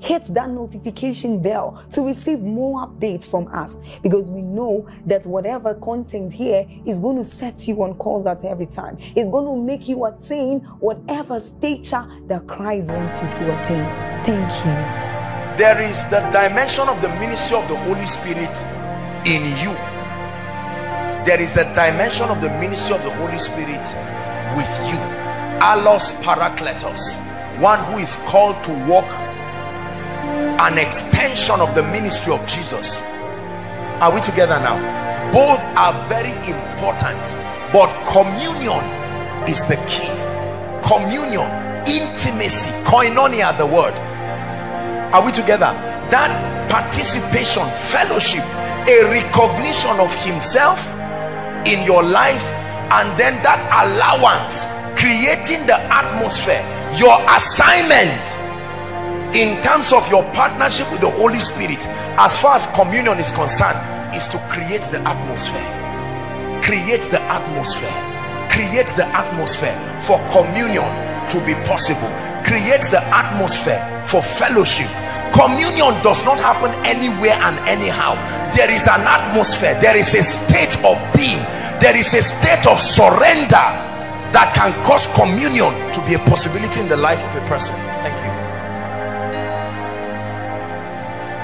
Hit that notification bell to receive more updates from us, because we know that whatever content here is going to set you on course at every time. It's going to make you attain whatever stature that Christ wants you to attain. Thank you. There is the dimension of the ministry of the Holy Spirit in you. There is the dimension of the ministry of the Holy Spirit with you. Allos Parakletos, one who is called to walk an extension of the ministry of Jesus. Are we together now? Both are very important, but communion is the key. Communion, intimacy, koinonia, the word. Are we together? That participation, fellowship, a recognition of himself in your life, and then that allowance, creating the atmosphere, your assignment in terms of your partnership with the Holy Spirit, as far as communion is concerned, is to create the atmosphere. Create the atmosphere. Create the atmosphere for communion to be possible. Create the atmosphere for fellowship. Communion does not happen anywhere and anyhow. There is an atmosphere. There is a state of being. There is a state of surrender that can cause communion to be a possibility in the life of a person. Thank you.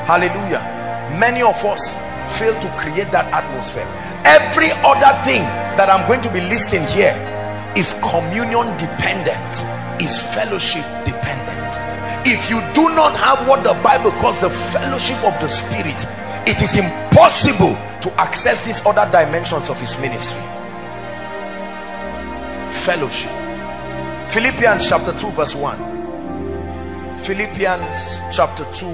Hallelujah. Many of us fail to create that atmosphere. Every other thing that I'm going to be listing here is communion dependent, is fellowship dependent. If you do not have what the Bible calls the fellowship of the Spirit, it is impossible to access these other dimensions of his ministry. Fellowship. Philippians chapter 2 verse 1. Philippians chapter 2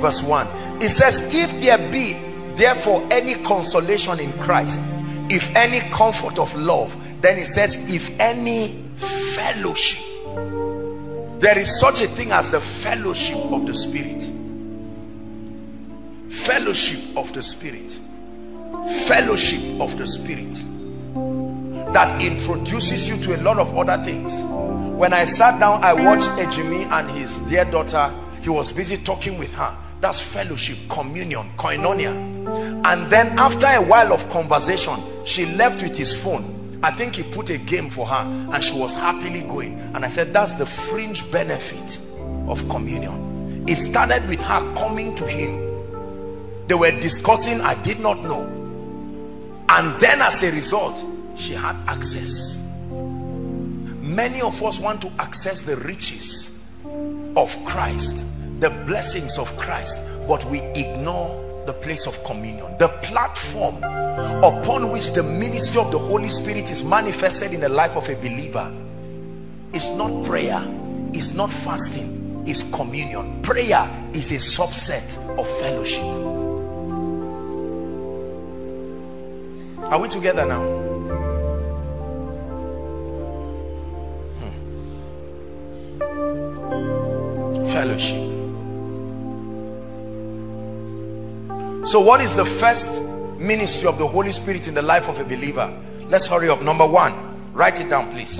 verse 1, it says, if there be therefore any consolation in Christ, if any comfort of love, then it says, if any fellowship. There is such a thing as the fellowship of the Spirit. Fellowship of the Spirit. Fellowship of the Spirit that introduces you to a lot of other things. When I sat down, I watched Ejimi and his dear daughter. He was busy talking with her. That's fellowship, communion, koinonia. And then after a while of conversation, she left with his phone. I think he put a game for her and she was happily going. And I said, that's the fringe benefit of communion. It started with her coming to him. They were discussing, I did not know. And then as a result, she had access. Many of us want to access the riches of Christ, the blessings of Christ, but we ignore the place of communion, the platform upon which the ministry of the Holy Spirit is manifested in the life of a believer. It's not prayer, it's not fasting, it's communion. Prayer is a subset of fellowship. Are we together now? Fellowship. So what is the first ministry of the Holy Spirit in the life of a believer? Let's hurry up. Number one, write it down please.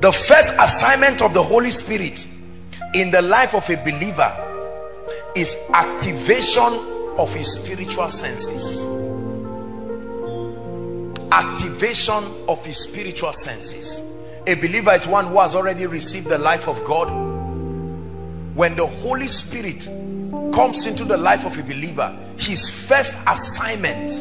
The first assignment of the Holy Spirit in the life of a believer is activation of his spiritual senses. Activation of his spiritual senses. A believer is one who has already received the life of God. When the Holy Spirit comes into the life of a believer, his first assignment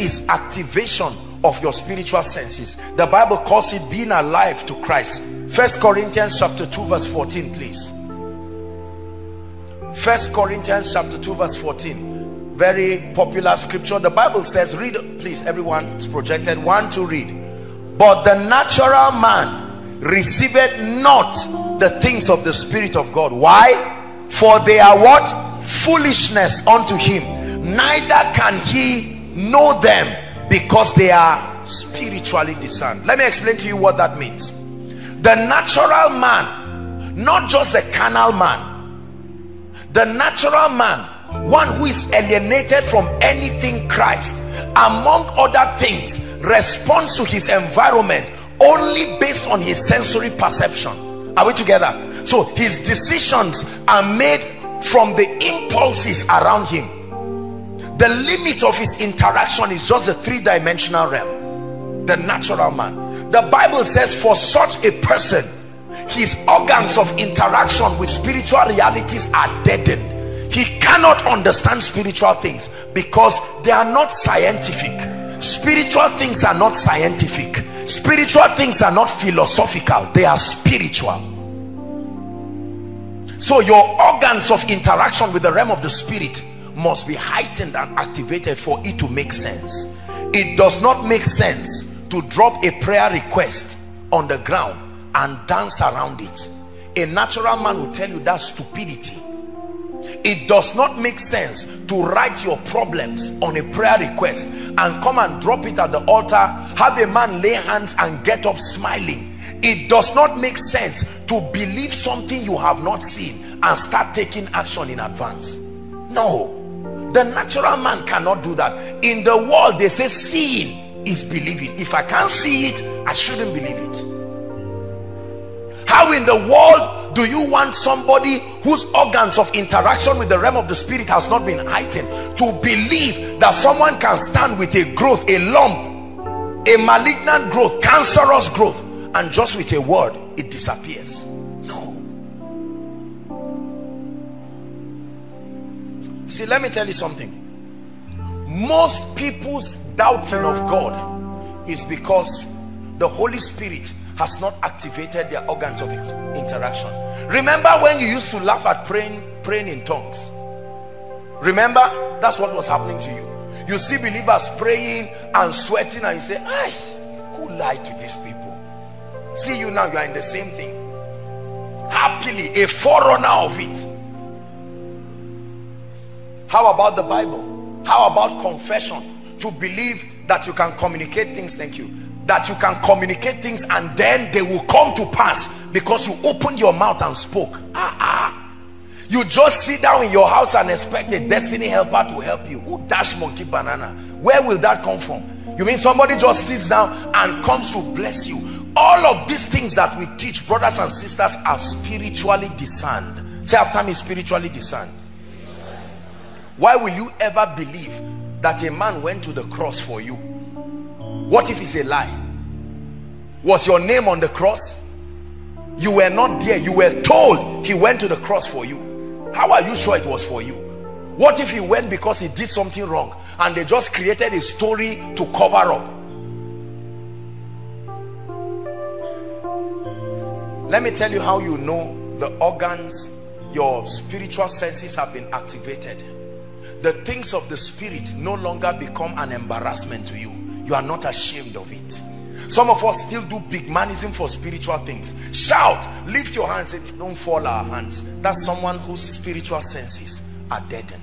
is activation of your spiritual senses. The Bible calls it being alive to Christ. 1 Corinthians chapter 2 verse 14, please. 1 Corinthians chapter 2 verse 14, very popular scripture. The Bible says, read please, everyone's projected, 1, 2, read. But the natural man receiveth not the things of the Spirit of God. Why? For they are what? Foolishness unto him, neither can he know them, because they are spiritually discerned. Let me explain to you what that means. The natural man, not just the carnal man, the natural man, one who is alienated from anything Christ, among other things, responds to his environment only based on his sensory perception. Are we together? So his decisions are made from the impulses around him. The limit of his interaction is just the three-dimensional realm. The natural man. The Bible says, for such a person, his organs of interaction with spiritual realities are deadened. He cannot understand spiritual things because they are not scientific. Spiritual things are not scientific. Spiritual things are not philosophical. They are spiritual. So your organs of interaction with the realm of the spirit must be heightened and activated for it to make sense. It does not make sense to drop a prayer request on the ground and dance around it. A natural man will tell you that's stupidity. It does not make sense to write your problems on a prayer request and come and drop it at the altar, have a man lay hands and get up smiling. It does not make sense to believe something you have not seen and start taking action in advance. No, the natural man cannot do that. In the world, they say seeing is believing. If I can't see it, I shouldn't believe it. How in the world do you want somebody whose organs of interaction with the realm of the spirit has not been heightened to believe that someone can stand with a growth, a lump, a malignant growth, cancerous growth, and just with a word it disappears? No. See, let me tell you something. Most people's doubting of God is because the Holy Spirit has not activated their organs of interaction. Remember when you used to laugh at praying in tongues? Remember, that's what was happening to you. You see believers praying and sweating, and you say, "Ay, who lied to these people?" See you now, you are in the same thing. Happily, a forerunner of it. How about the Bible? How about confession? To believe that you can communicate things, thank you, that you can communicate things and then they will come to pass because you opened your mouth and spoke. You just sit down in your house and expect a destiny helper to help you. Who dash monkey banana? Where will that come from? You mean somebody just sits down and comes to bless you? All of these things that we teach, brothers and sisters, are spiritually discerned. Say after me, spiritually discerned. Why will you ever believe that a man went to the cross for you? What if it's a lie? Was your name on the cross? You were not there. You were told he went to the cross for you. How are you sure it was for you? What if he went because he did something wrong and they just created a story to cover up? Let me tell you how you know the organs, your spiritual senses have been activated. The things of the spirit no longer become an embarrassment to you. You are not ashamed of it. Some of us still do big manism for spiritual things. Shout, lift your hands, don't fall our hands. That's someone whose spiritual senses are deadened.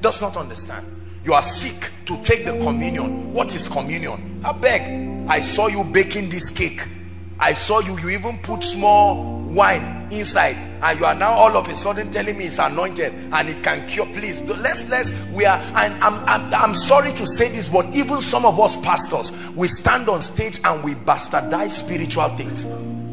Does not understand. You are sick to take the communion. What is communion? I beg, I saw you baking this cake. I saw you even put small wine inside, and you are now all of a sudden telling me it's anointed and it can cure. Please, I'm sorry to say this, but even some of us pastors, we stand on stage and we bastardize spiritual things.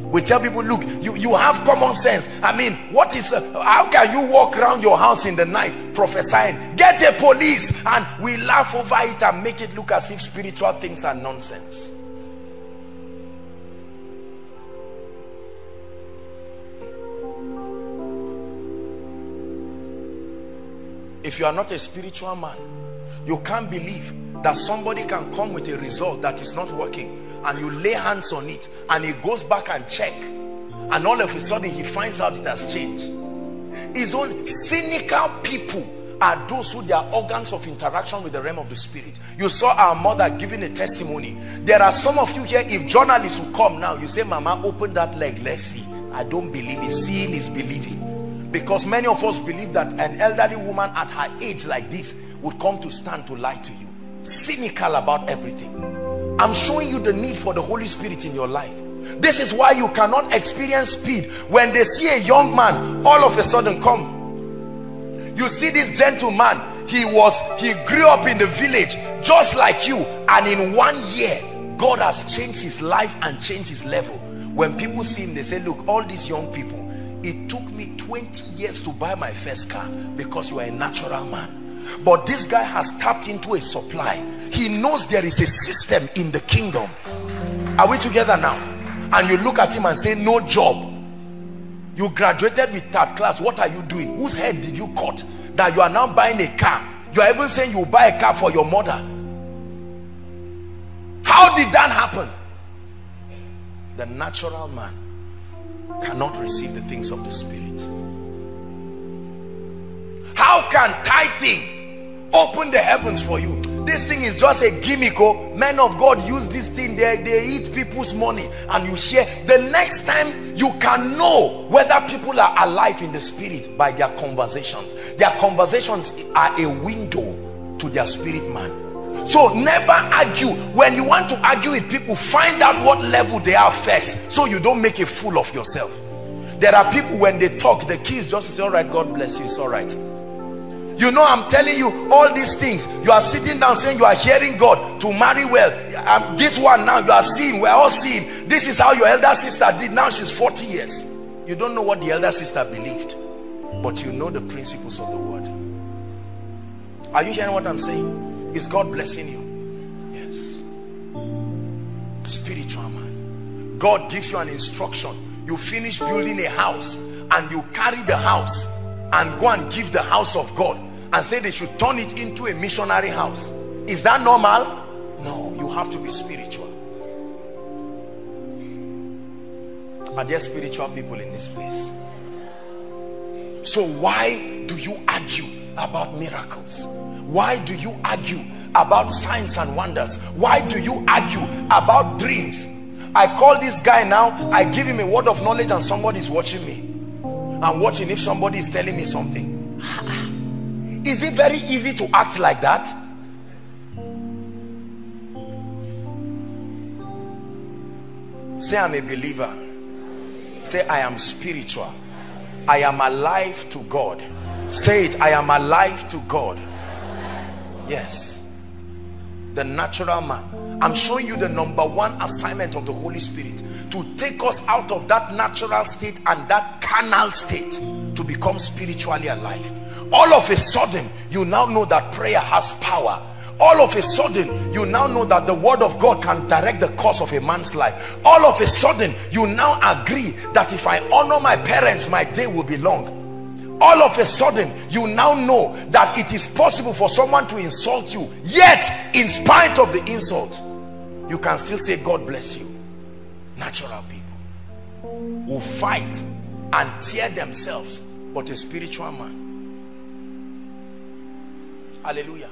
We tell people, look, you have common sense. I mean, what is how can you walk around your house in the night prophesying? Get a police. And we laugh over it and make it look as if spiritual things are nonsense. If you are not a spiritual man, you can't believe that somebody can come with a result that is not working, and you lay hands on it and he goes back and check, and all of a sudden he finds out it has changed. His own cynical people are those who their organs of interaction with the realm of the spirit. You saw our mother giving a testimony. There are some of you here, if journalists will come now, you say, Mama, open that leg, let's see. I don't believe it. Seeing is believing, because many of us believe that an elderly woman at her age like this would come to stand to lie to you. Cynical about everything. I'm showing you the need for the Holy Spirit in your life. This is why you cannot experience speed. When they see a young man, all of a sudden, come. You see this gentleman, he grew up in the village just like you, and in 1 year God has changed his life and changed his level. When people see him, they say, look, all these young people, it took me 20 years to buy my first car, because you are a natural man. But this guy has tapped into a supply. He knows there is a system in the kingdom. Are we together now? And you look at him and say, no job. You graduated with third class. What are you doing? Whose head did you cut that you are now buying a car? You are even saying you buy a car for your mother. How did that happen? The natural man cannot receive the things of the spirit. How can tithing open the heavens for you? This thing is just a gimmick. Oh, men of God use this thing. They eat people's money, and you hear. The next time you can know whether people are alive in the spirit by their conversations. Their conversations are a window to their spirit man. So never argue. When you want to argue with people, find out what level they are first, so you don't make a fool of yourself. There are people, when they talk, the key is just to say, all right, God bless you, it's all right. You know, I'm telling you all these things. You are sitting down saying you are hearing God to marry well. This one now you are seeing, we're all seeing. This is how your elder sister did. Now she's 40 years. You don't know what the elder sister believed, but you know the principles of the word. Are you hearing what I'm saying? Is God blessing you? Yes. Spiritual man. God gives you an instruction. You finish building a house and you carry the house and go and give the house of God, and say they should turn it into a missionary house. Is that normal? No, you have to be spiritual. Are there spiritual people in this place? So why do you argue about miracles? Why do you argue about signs and wonders? Why do you argue about dreams? I call this guy now, I give him a word of knowledge, and somebody is watching me. I'm watching if somebody is telling me something. Is it very easy to act like that? Say, I'm a believer. Say, I am spiritual. I am alive to God. Say it, I am alive to God. Yes. The natural man. I'm showing you the number one assignment of the Holy Spirit, to take us out of that natural state and that carnal state to become spiritually alive. All of a sudden, you now know that prayer has power. All of a sudden, you now know that the word of God can direct the course of a man's life. All of a sudden, you now agree that if I honor my parents, my day will be long. All of a sudden, you now know that it is possible for someone to insult you, yet in spite of the insult, you can still say, God bless you. Natural people will fight and tear themselves, but a spiritual man, hallelujah,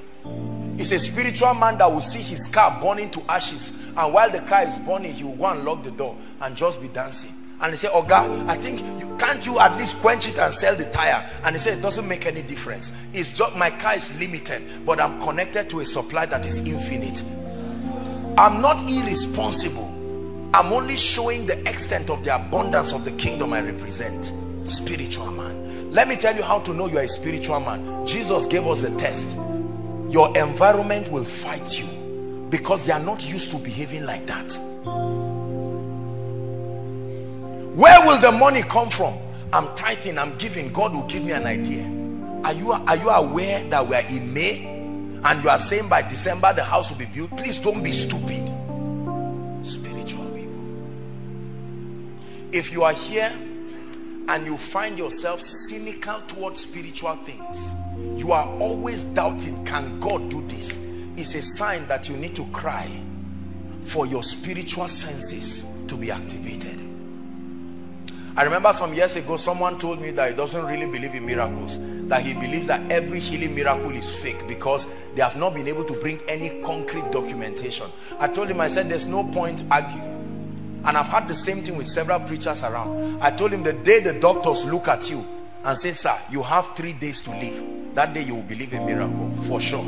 it's a spiritual man that will see his car burning to ashes, and while the car is burning, he will go and lock the door and just be dancing. And he say, oh God, I think you at least quench it and sell the tire. And he said, it doesn't make any difference. It's just my car is limited, but I'm connected to a supply that is infinite. I'm not irresponsible. I'm only showing the extent of the abundance of the kingdom I represent. Spiritual man. Let me tell you how to know you're a spiritual man. Jesus gave us a test. Your environment will fight you, because they are not used to behaving like that. Where will the money come from? I'm tithing, I'm giving. God will give me an idea. Are you aware that we are in May and you are saying by December the house will be built? Please don't be stupid. Spiritual. If you are here and you find yourself cynical towards spiritual things. You are always doubting, can God do this? It's a sign that you need to cry for your spiritual senses to be activated. I remember some years ago, someone told me that he doesn't really believe in miracles, that he believes that every healing miracle is fake because they have not been able to bring any concrete documentation. I told him, I said, there's no point arguing. And I've had the same thing with several preachers around. I told him, the day the doctors look at you and say, sir, you have 3 days to live, that day you will believe a miracle for sure.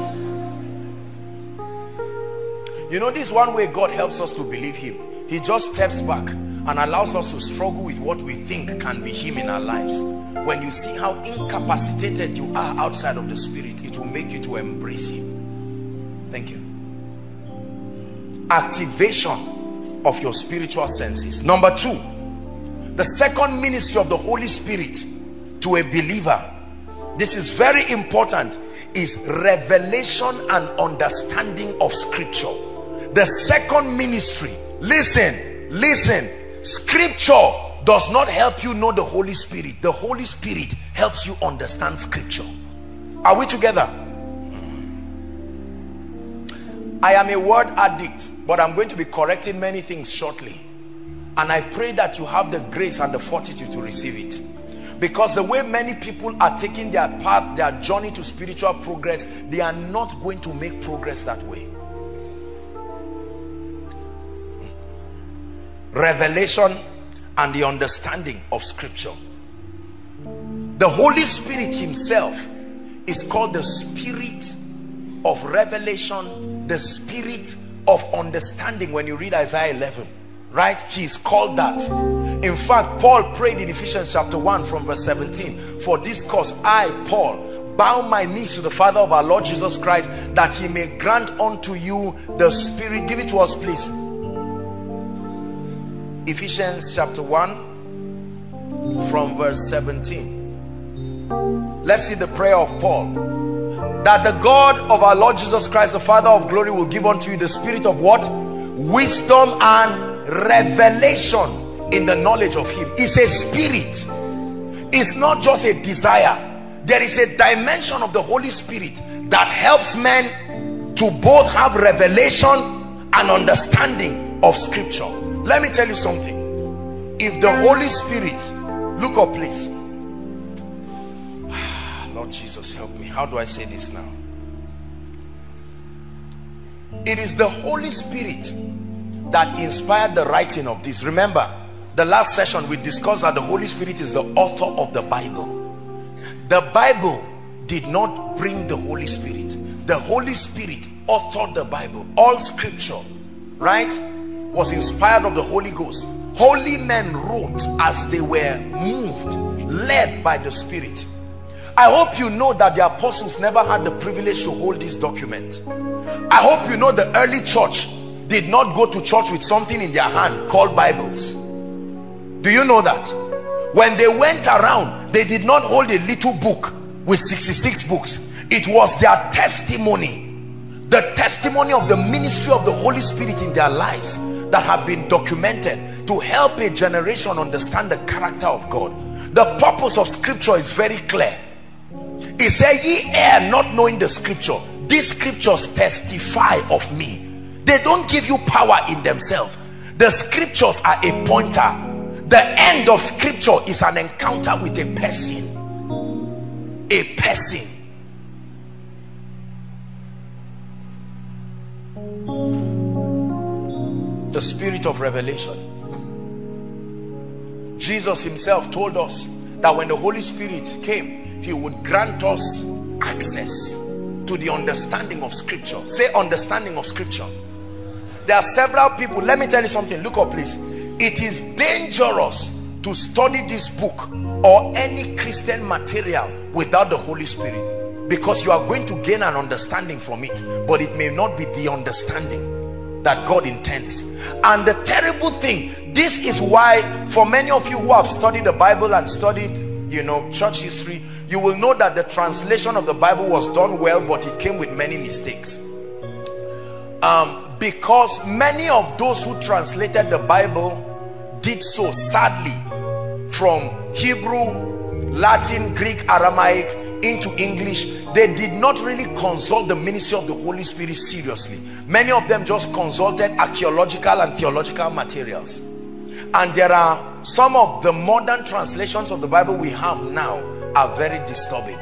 You know, this one way God helps us to believe him. He just steps back and allows us to struggle with what we think can be him in our lives. When you see how incapacitated you are outside of the spirit, it will make you to embrace him. Thank you. Activation of your spiritual senses. Number two, the second ministry of the Holy Spirit to a believer, this is very important, is revelation and understanding of scripture. The second ministry, listen, scripture does not help you know the Holy Spirit. The Holy Spirit helps you understand scripture. Are we together? I am a word addict, but I'm going to be correcting many things shortly. And I pray that you have the grace and the fortitude to receive it. Because the way many people are taking their path, their journey to spiritual progress, they are not going to make progress that way. Revelation and the understanding of scripture. The Holy Spirit himself is called the Spirit of revelation, the Spirit of understanding. When you read Isaiah 11, right, he is called that. In fact, Paul prayed in Ephesians chapter 1 from verse 17, for this cause I, Paul, bow my knees to the Father of our Lord Jesus Christ, that he may grant unto you the Spirit. Give it to us, please. Ephesians chapter 1 from verse 17. Let's see the prayer of Paul. That the God of our Lord Jesus Christ, the Father of glory, will give unto you the spirit of what? Wisdom and revelation in the knowledge of him. It's a spirit. It's not just a desire. There is a dimension of the Holy Spirit that helps men to both have revelation and understanding of scripture. Let me tell you something. If the Holy Spirit, look up please. Lord Jesus, help me. How do I say this now? It is the Holy Spirit that inspired the writing of this. Remember, the last session we discussed that the Holy Spirit is the author of the Bible. The Bible did not bring the Holy Spirit. The Holy Spirit authored the Bible. All scripture, right, was inspired of the Holy Ghost. Holy men wrote as they were moved, led by the Spirit. I hope you know that the apostles never had the privilege to hold this document. I hope you know the early church did not go to church with something in their hand called Bibles. Do you know that? When they went around, they did not hold a little book with 66 books. It was their testimony, the testimony of the ministry of the Holy Spirit in their lives that have been documented to help a generation understand the character of God. The purpose of scripture is very clear. He said, ye err not knowing the scripture. These scriptures testify of me. They don't give you power in themselves. The scriptures are a pointer. The end of scripture is an encounter with a person. A person. The spirit of revelation. Jesus himself told us that when the Holy Spirit came, he would grant us access to the understanding of scripture. Say understanding of scripture. There are several people. Let me tell you something. Look up please. It is dangerous to study this book or any Christian material without the Holy Spirit, because you are going to gain an understanding from it, but it may not be the understanding that God intends. And the terrible thing, this is why for many of you who have studied the Bible and studied, you know, church history, you will know that the translation of the Bible was done well, but it came with many mistakes. Because many of those who translated the Bible did so sadly from Hebrew, Latin, Greek, Aramaic into English. They did not really consult the ministry of the Holy Spirit seriously. Many of them just consulted archaeological and theological materials. And there are some of the modern translations of the Bible we have now are very disturbing.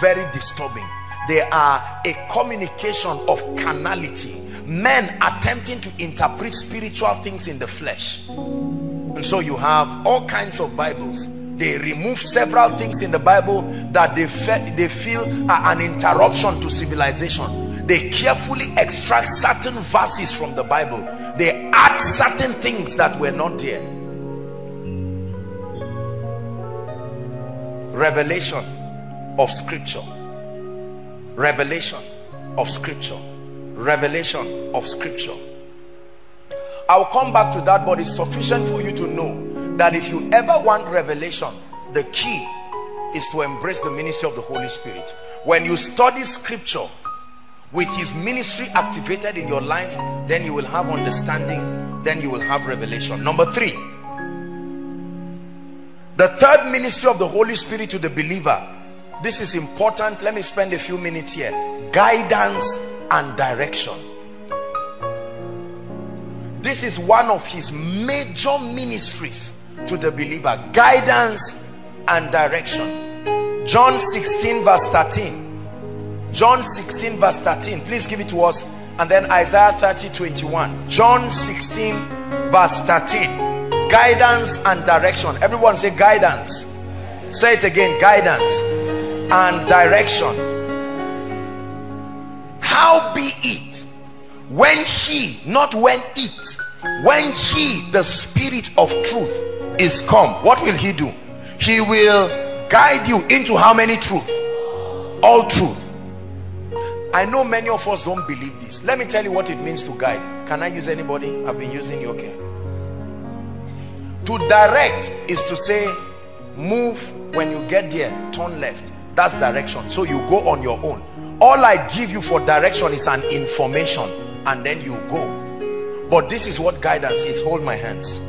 Very disturbing. They are a communication of carnality. Men attempting to interpret spiritual things in the flesh. And so you have all kinds of Bibles. They remove several things in the Bible that they feel are an interruption to civilization. They carefully extract certain verses from the Bible. They add certain things that were not there. Revelation of Scripture. Revelation of Scripture. Revelation of Scripture. I will come back to that, but it's sufficient for you to know that if you ever want revelation, the key is to embrace the ministry of the Holy Spirit. When you study Scripture with his ministry activated in your life, then you will have understanding, then you will have revelation. Number 3, the third ministry of the Holy Spirit to the believer. This is important. Let me spend a few minutes here. Guidance and direction. This is one of his major ministries to the believer. Guidance and direction. John 16 verse 13. John 16 verse 13. Please give it to us. And then Isaiah 30:21. John 16 verse 13. Guidance and direction. Everyone say guidance. Say it again. Guidance and direction. How be it? When he, not when it, when he, the Spirit of truth, is come, what will he do? He will guide you into how many truth? All truth. I know many of us don't believe this. Let me tell you what it means to guide. Can I use anybody? I've been using you, okay. To direct is to say, move, when you get there, turn left. That's direction. So you go on your own. All I give you for direction is an information, and then you go. But this is what guidance is. Hold my hands,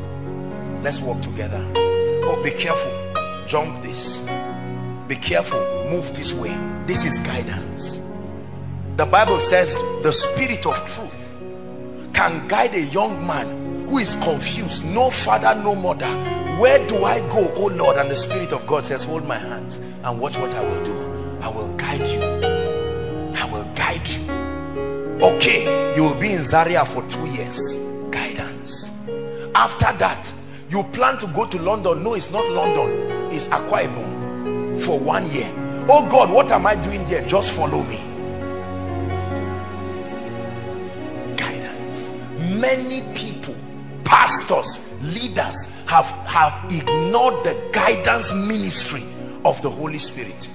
let's walk together. Oh, be careful, jump this, be careful, move this way. This is guidance. The Bible says the Spirit of truth can guide a young man who is confused, no father, no mother. Where do I go, oh Lord? And the Spirit of God says, hold my hands and watch what I will do. I will guide you, I will guide you. Okay, you will be in Zaria for 2 years. Guidance. After that, you plan to go to London. No, it's not London, it's Akwa Ibom for 1 year. Oh God, what am I doing there? Just follow me. Guidance. Many people, pastors, leaders have ignored the guidance ministry of the Holy Spirit.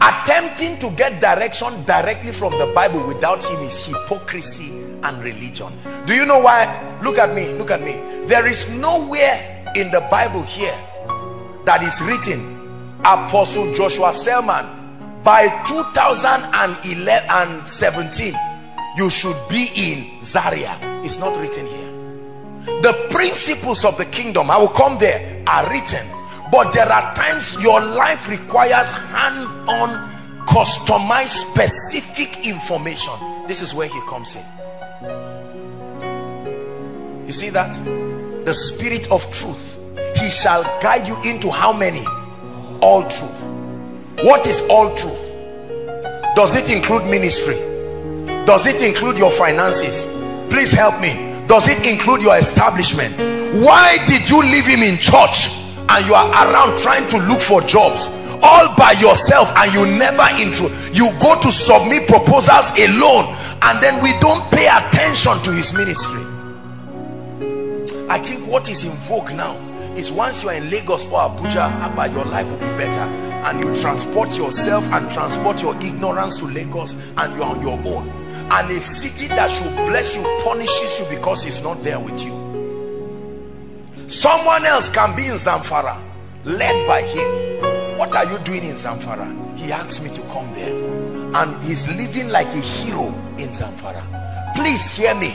Attempting to get direction directly from the Bible without him is hypocrisy and religion. Do you know why? Look at me, look at me. There is nowhere in the Bible here that is written, Apostle Joshua Selman, by 2017 you should be in Zaria. It's not written here. The principles of the kingdom, I will come there, are written. But there are times your life requires hands-on, customized, specific information. This is where he comes in. You see that? The Spirit of truth. He shall guide you into how many? All truth. What is all truth? Does it include ministry? Does it include your finances? Please help me. Does it include your establishment? Why did you leave him in church? And you are around trying to look for jobs all by yourself, and you never intro. You go to submit proposals alone, and then we don't pay attention to his ministry. I think what is in vogue now is once you are in Lagos or Abuja, by your life will be better, and you transport yourself and transport your ignorance to Lagos, and you are on your own. And a city that should bless you punishes you because it's not there with you. Someone else can be in Zamfara, led by him. What are you doing in Zamfara? He asked me to come there, and he's living like a hero in Zamfara. Please hear me.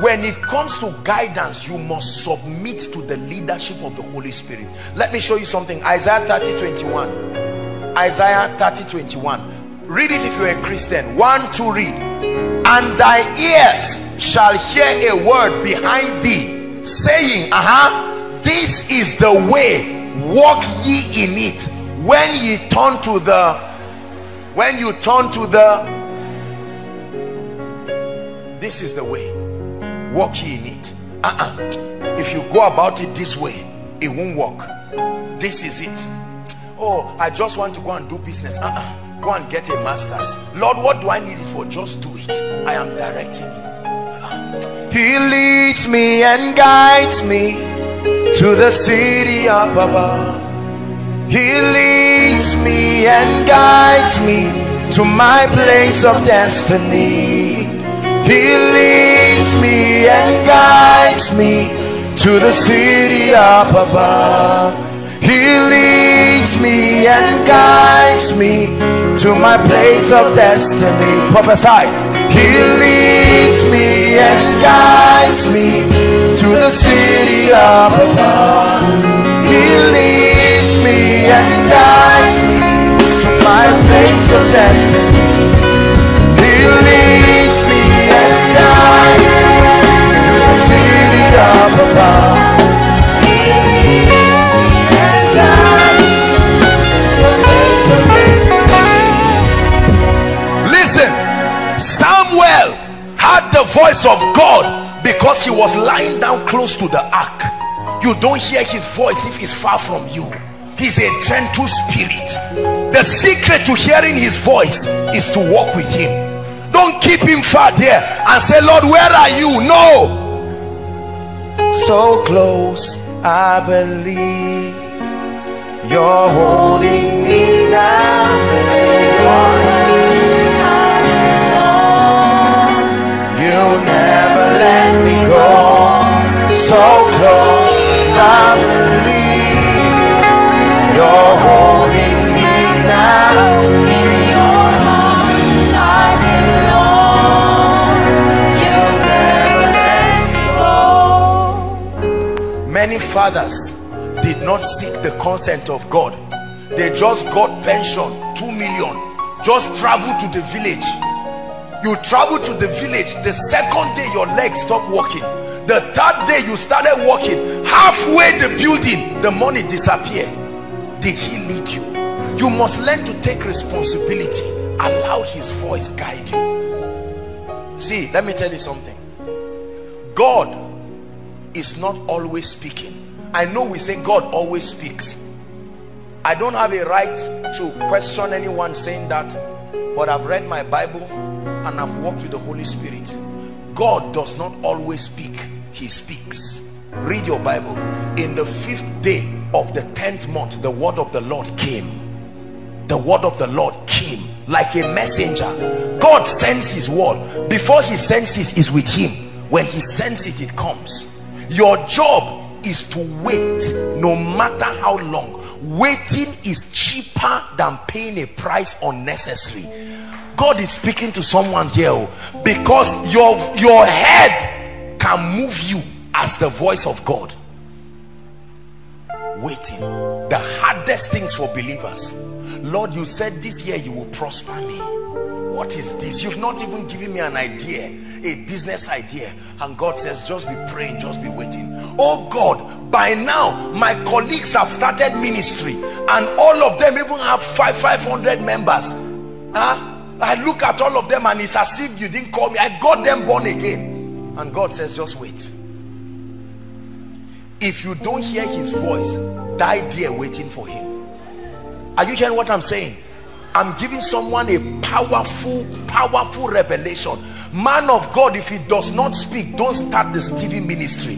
When it comes to guidance, you must submit to the leadership of the Holy Spirit. Let me show you something. Isaiah 30:21. Isaiah 30:21. Read it if you're a Christian. 1, 2, read. And thy ears shall hear a word behind thee, saying, this is the way, walk ye in it. When ye turn to the, when you turn to the, this is the way, walk ye in it. If you go about it this way, it won't work. This is it. Oh, I just want to go and do business. Go and get a master's. Lord, what do I need it for? Just do it. I am directing you. He leads me and guides me to the city up above. He leads me and guides me to my place of destiny. He leads me and guides me to the city up above. He leads me and guides me to my place of destiny. Prophesy. He leads me and guides me to the city up above. He leads me and guides me to my place of destiny. He leads me and guides me to the city up above. The voice of God, because he was lying down close to the ark. You don't hear his voice if he's far from you. He's a gentle spirit. The secret to hearing his voice is to walk with him. Don't keep him far there and say, Lord, where are you? No, so close. I believe you're holding me now. You'll never let me go. So close, I believe you're holding me now. In your arms I belong. You'll never let me go. Many fathers did not seek the consent of God. They just got pension, 2 million, just traveled to the village. You travel to the village, the second day your legs stop walking, the third day you started walking, halfway the building the money disappeared. Did he lead you? You must learn to take responsibility. Allow his voice guide you. See, let me tell you something. God is not always speaking. I know we say God always speaks. I don't have a right to question anyone saying that, but I've read my Bible and I've walked with the Holy Spirit. God does not always speak. He speaks. Read your Bible. In the 5th day of the 10th month, the word of the Lord came. The word of the Lord came like a messenger. God sends his word. Before he sends it, is with him. When he sends it, it comes. Your job is to wait, no matter how long. Waiting is cheaper than paying a price unnecessary. God is speaking to someone here, because your head can move you as the voice of God. Waiting, the hardest things for believers. Lord, you said this year you will prosper me. What is this? You've not even given me an idea, a business idea. And God says, just be praying, just be waiting. Oh God, by now my colleagues have started ministry and all of them even have 500 members. I look at all of them and it's as if you didn't call me. I got them born again. And God says, just wait. If you don't hear his voice, die there waiting for him. Are you hearing what I'm saying? I'm giving someone a powerful revelation. Man of God, if he does not speak, don't start this TV ministry.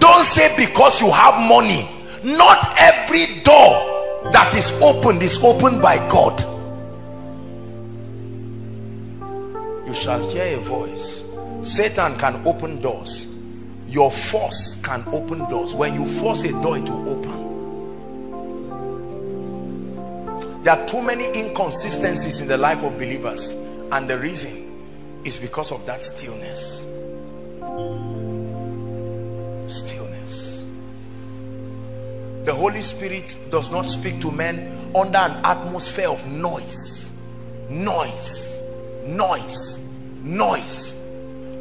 Don't say because you have money. Not every door that is opened by God. You shall hear a voice. Satan can open doors. Your force can open doors. When you force a door, it will open. There are too many inconsistencies in the life of believers, and the reason is because of that stillness. Stillness. The Holy Spirit does not speak to men under an atmosphere of noise. Noise. Noise. Noise.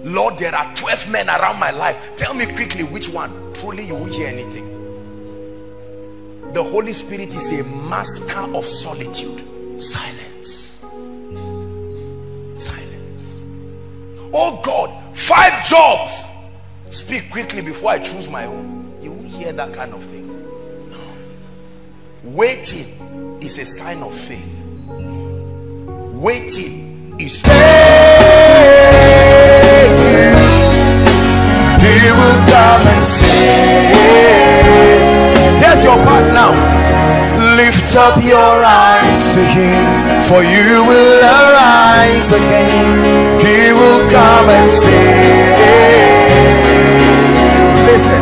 Lord, there are 12 men around my life. Tell me quickly which one. Truly you won't hear anything. The Holy Spirit is a master of solitude. Silence. Silence. Oh God, 5 jobs. Speak quickly before I choose my own. You won't hear that kind of thing. No. Waiting is a sign of faith. Waiting is... He will come and save. That's your part now. Lift up your eyes to him, for you will arise again. He will come and save. Listen,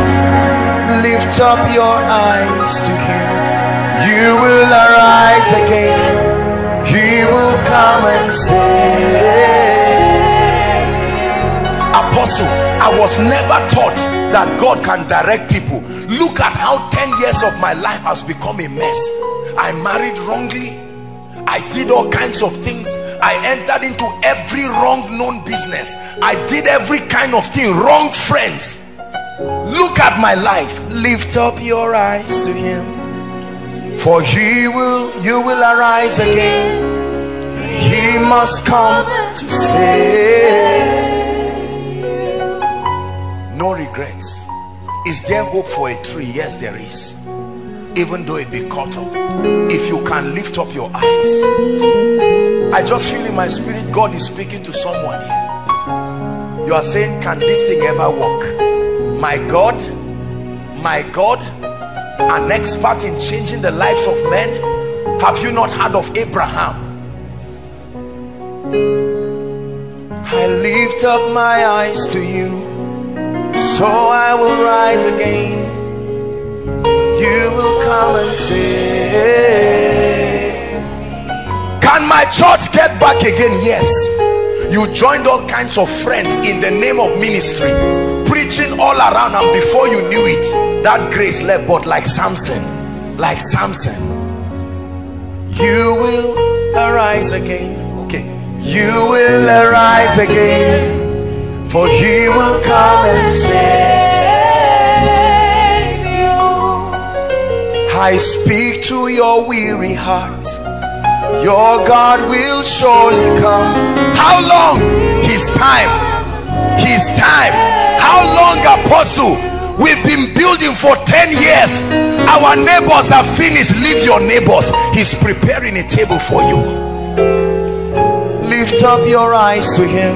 lift up your eyes to him, you will arise again. He will come and save. Apostle, I was never taught that God can direct people. Look at how 10 years of my life has become a mess. I married wrongly. I did all kinds of things. I entered into every wrong known business. I did every kind of thing. Wrong friends. Look at my life. Lift up your eyes to him. For he will, you will arise again. And he must come to save. No regrets. Is there hope for a tree? Yes, there is. Even though it be cut off, if you can lift up your eyes. I just feel in my spirit God is speaking to someone here. You are saying, can this thing ever work? My God, an expert in changing the lives of men. Have you not heard of Abraham? I lift up my eyes to you, so I will rise again. You will come and say, can my church get back again? Yes. You joined all kinds of friends in the name of ministry, preaching all around, and before you knew it, that grace left. But like Samson, like Samson, you will arise again. Okay, you will arise again. For he will come and save you. I speak to your weary heart. Your God will surely come. How long? His time. His time. How long, Apostle? We've been building for 10 years. Our neighbors are finished. Leave your neighbors. He's preparing a table for you. Lift up your eyes to him,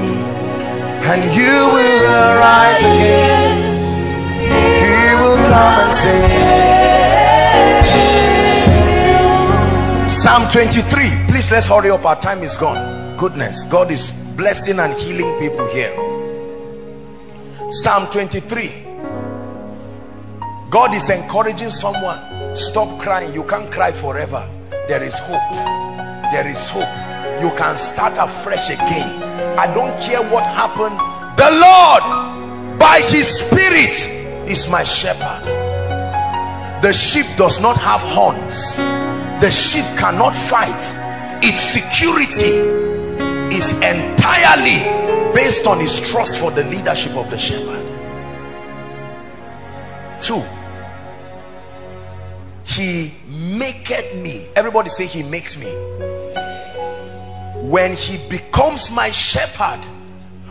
and you will arise again. He will come and save. Psalm 23. Please, let's hurry up. Our time is gone. Goodness, God is blessing and healing people here. Psalm 23. God is encouraging someone. Stop crying. You can't cry forever. There is hope. There is hope. You can start afresh again. I don't care what happened. The Lord, by his Spirit, is my shepherd. The sheep does not have horns. The sheep cannot fight. Its security is entirely based on his trust for the leadership of the shepherd. 2. He maketh me. Everybody say, he makes me. When he becomes my shepherd,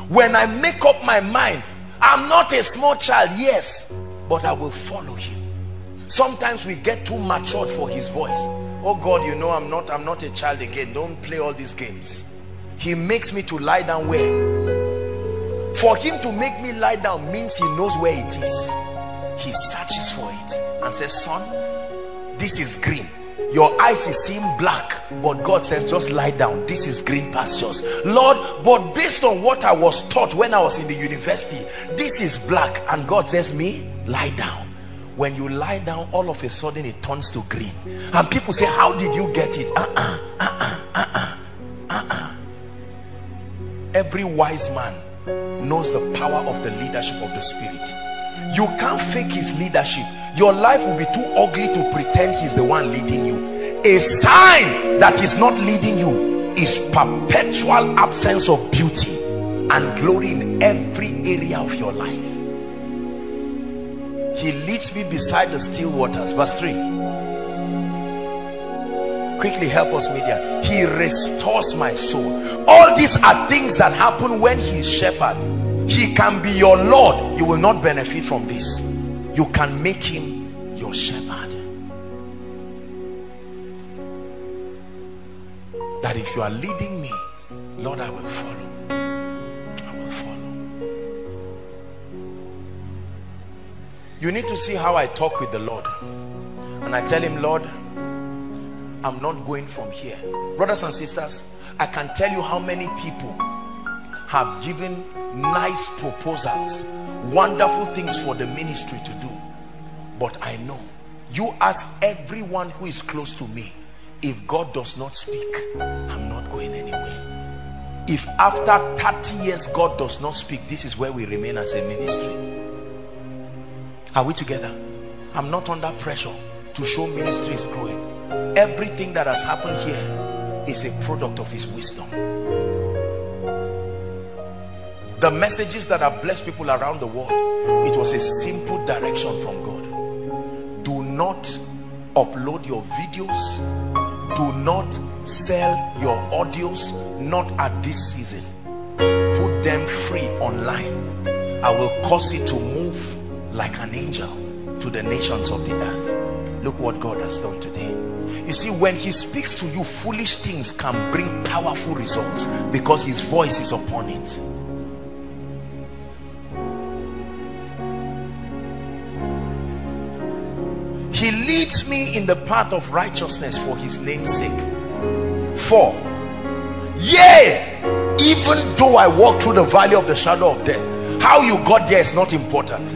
when I make up my mind, I'm not a small child, yes, but I will follow him. Sometimes we get too matured for his voice. Oh God, you know I'm not a child again. Don't play all these games. He makes me to lie down where? For him to make me lie down means he knows where it is. He searches for it and says, son, this is green. Your eyes is seem black, but God says, just lie down. This is green pastures. Lord, but based on what I was taught when I was in the university, this is black. And God says, me, lie down. When you lie down, all of a sudden it turns to green. And people say, how did you get it? Every wise man knows the power of the leadership of the Spirit. You can't fake his leadership. Your life will be too ugly to pretend he's the one leading you. A sign that he's not leading you is perpetual absence of beauty and glory in every area of your life. He leads me beside the still waters. Verse 3. Quickly help us, media. He restores my soul. All these are things that happen when he is shepherd. He can be your Lord. You will not benefit from this. You can make him your shepherd. That if you are leading me, Lord, I will follow. You need to see how I talk with the Lord. And I tell him, Lord, I'm not going from here. Brothers and sisters, I can tell you how many people have given nice proposals, wonderful things for the ministry to do. But I know, you ask everyone who is close to me, if God does not speak, I'm not going anywhere. If after 30 years God does not speak, this is where we remain as a ministry. Are we together? I'm not under pressure to show ministry is growing. Everything that has happened here is a product of his wisdom. The messages that have blessed people around the world, it was a simple direction from God. Do not upload your videos. Do not sell your audios. Not at this season. Put them free online. I will cause it to move like an angel to the nations of the earth. Look what God has done today. You see, when he speaks to you, foolish things can bring powerful results because his voice is upon it. He leads me in the path of righteousness for his name's sake. 4. Yea, even though I walk through the valley of the shadow of death. How you got there is not important.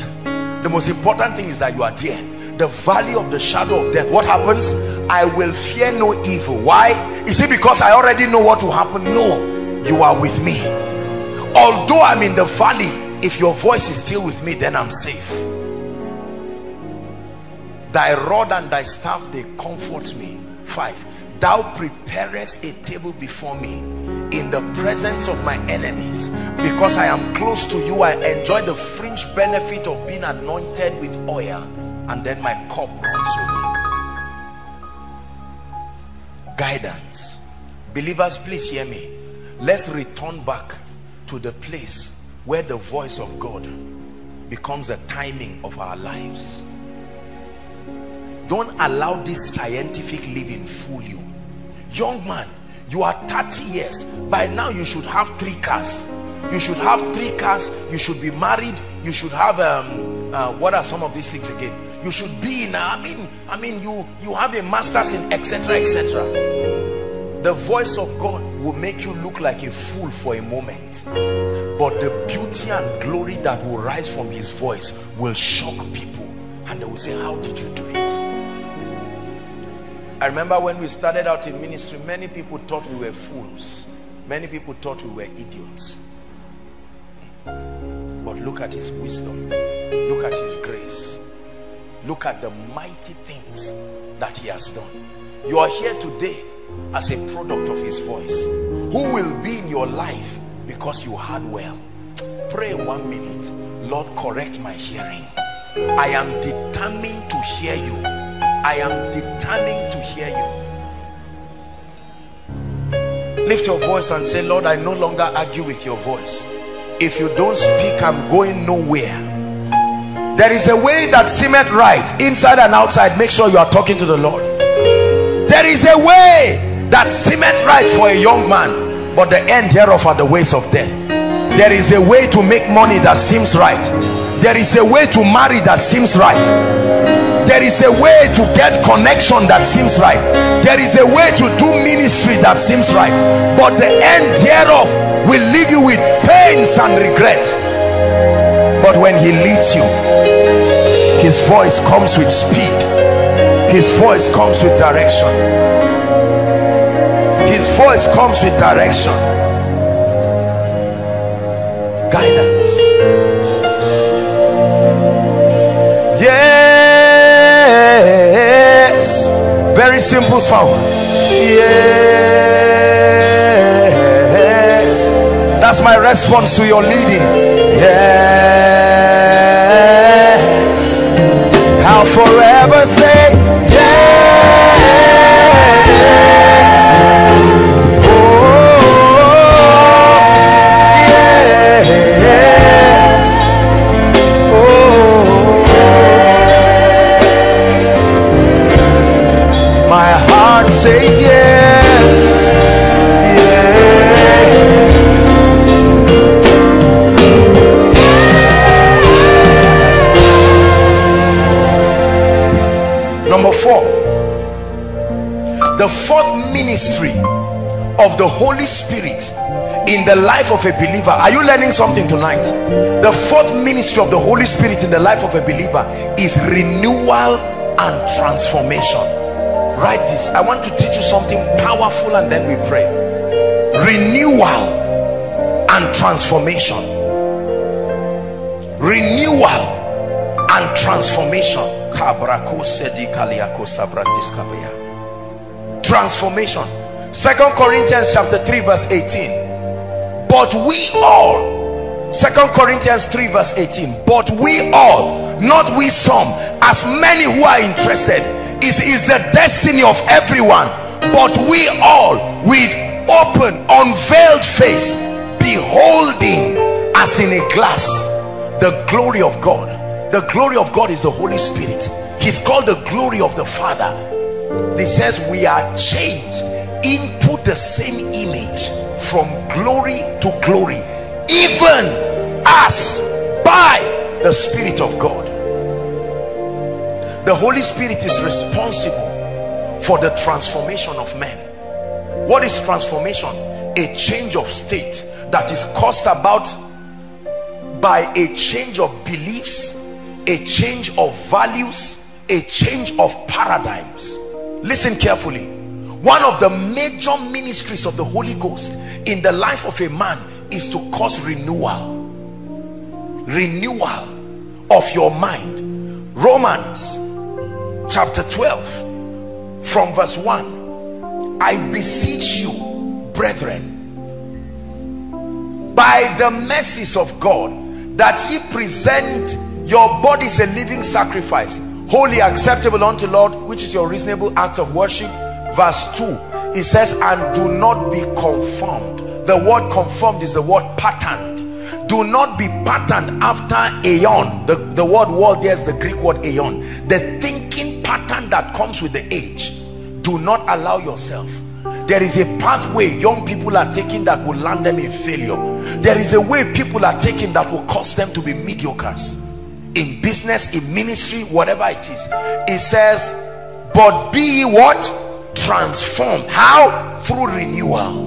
The most important thing is that you are there. The valley of the shadow of death. What happens? I will fear no evil. Why? Is it because I already know what will happen? No. You are with me. Although I'm in the valley, if your voice is still with me, then I'm safe. Thy rod and thy staff, they comfort me. 5. Thou preparest a table before me in the presence of my enemies. Because I am close to you, I enjoy the fringe benefit of being anointed with oil, and then my cup runs over. Guidance. Believers, please hear me. Let's return back to the place where the voice of God becomes the timing of our lives. Don't allow this scientific living fool you. Young man, you are 30 years. By now you should have 3 cars. You should have 3 cars. You should be married. You should have what are some of these things again? You should be in you have a master's in etc, etc. The voice of God will make you look like a fool for a moment, but the beauty and glory that will rise from his voice will shock people, and they will say, how did you do it? I remember when we started out in ministry, many people thought we were fools. Many people thought we were idiots. But look at his wisdom. Look at his grace. Look at the mighty things that he has done. You are here today as a product of his voice. Who will be in your life because you heard well? Pray 1 minute. Lord, correct my hearing. I am determined to hear you. I am determined to hear you. Lift your voice and say, Lord, I no longer argue with your voice. If you don't speak, I'm going nowhere. There is a way that seemeth right, inside and outside. Make sure you are talking to the Lord. There is a way that seemeth right for a young man, but the end thereof are the ways of death. There is a way to make money that seems right. There is a way to marry that seems right. There is a way to get connection that seems right. There is a way to do ministry that seems right. But the end thereof will leave you with pains and regrets. But when he leads you, his voice comes with speed. His voice comes with direction. His voice comes with direction. guidance. Yes, very simple song. Yes, that's my response to your leading. Yes, I'll forever say yes. Say yes, yes. Number four, the fourth ministry of the Holy Spirit in the life of a believer. Are you learning something tonight? The fourth ministry of the Holy Spirit in the life of a believer is renewal and transformation. Write this. I want to teach you something powerful and then we pray. Renewal and transformation. Renewal and transformation. Transformation. 2 Corinthians chapter 3 verse 18. But we all, 2 Corinthians 3 verse 18, but we all, not we some, as many who are interested. Is the destiny of everyone, but we all with open, unveiled face, beholding as in a glass the glory of God. The glory of God is the Holy Spirit. He's called the glory of the Father. He says we are changed into the same image from glory to glory, even as by the Spirit of God. The Holy Spirit is responsible for the transformation of men. What is transformation? A change of state that is caused about by a change of beliefs, a change of values, a change of paradigms. Listen carefully. One of the major ministries of the Holy Ghost in the life of a man is to cause renewal. Renewal of your mind. Romans chapter 12 from verse 1. I beseech you, brethren, by the mercies of God, that ye present your bodies a living sacrifice, holy, acceptable unto Lord, which is your reasonable act of worship. Verse 2, it says, and do not be conformed. The word conformed is the word patterned. Do not be patterned after aeon. The word world, there's the Greek word aeon, the thinking pattern that comes with the age. Do not allow yourself. There is a pathway young people are taking that will land them in failure. There is a way people are taking that will cause them to be mediocres in business, in ministry, whatever it is. It says, but be ye what? Transformed. How? Through renewal.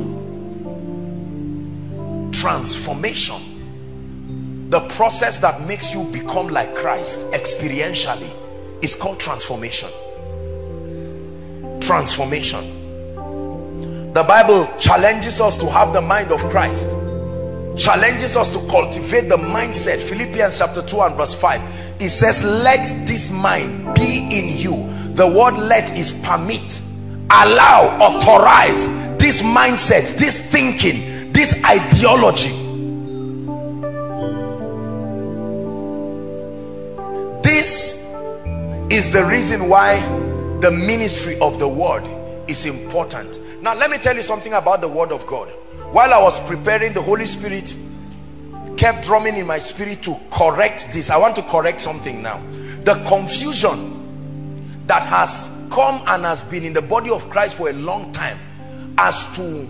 Transformation, the process that makes you become like Christ experientially. It's called transformation. Transformation. The Bible challenges us to have the mind of Christ. Challenges us to cultivate the mindset. Philippians chapter 2 and verse 5. It says, let this mind be in you. The word let is permit, allow, authorize. This mindset, this thinking, this ideology. This is the reason why the ministry of the word is important. Now let me tell you something about the word of God. While I was preparing, the Holy Spirit kept drumming in my spirit to correct this. I want to correct something now. The confusion that has come and has been in the body of Christ for a long time as to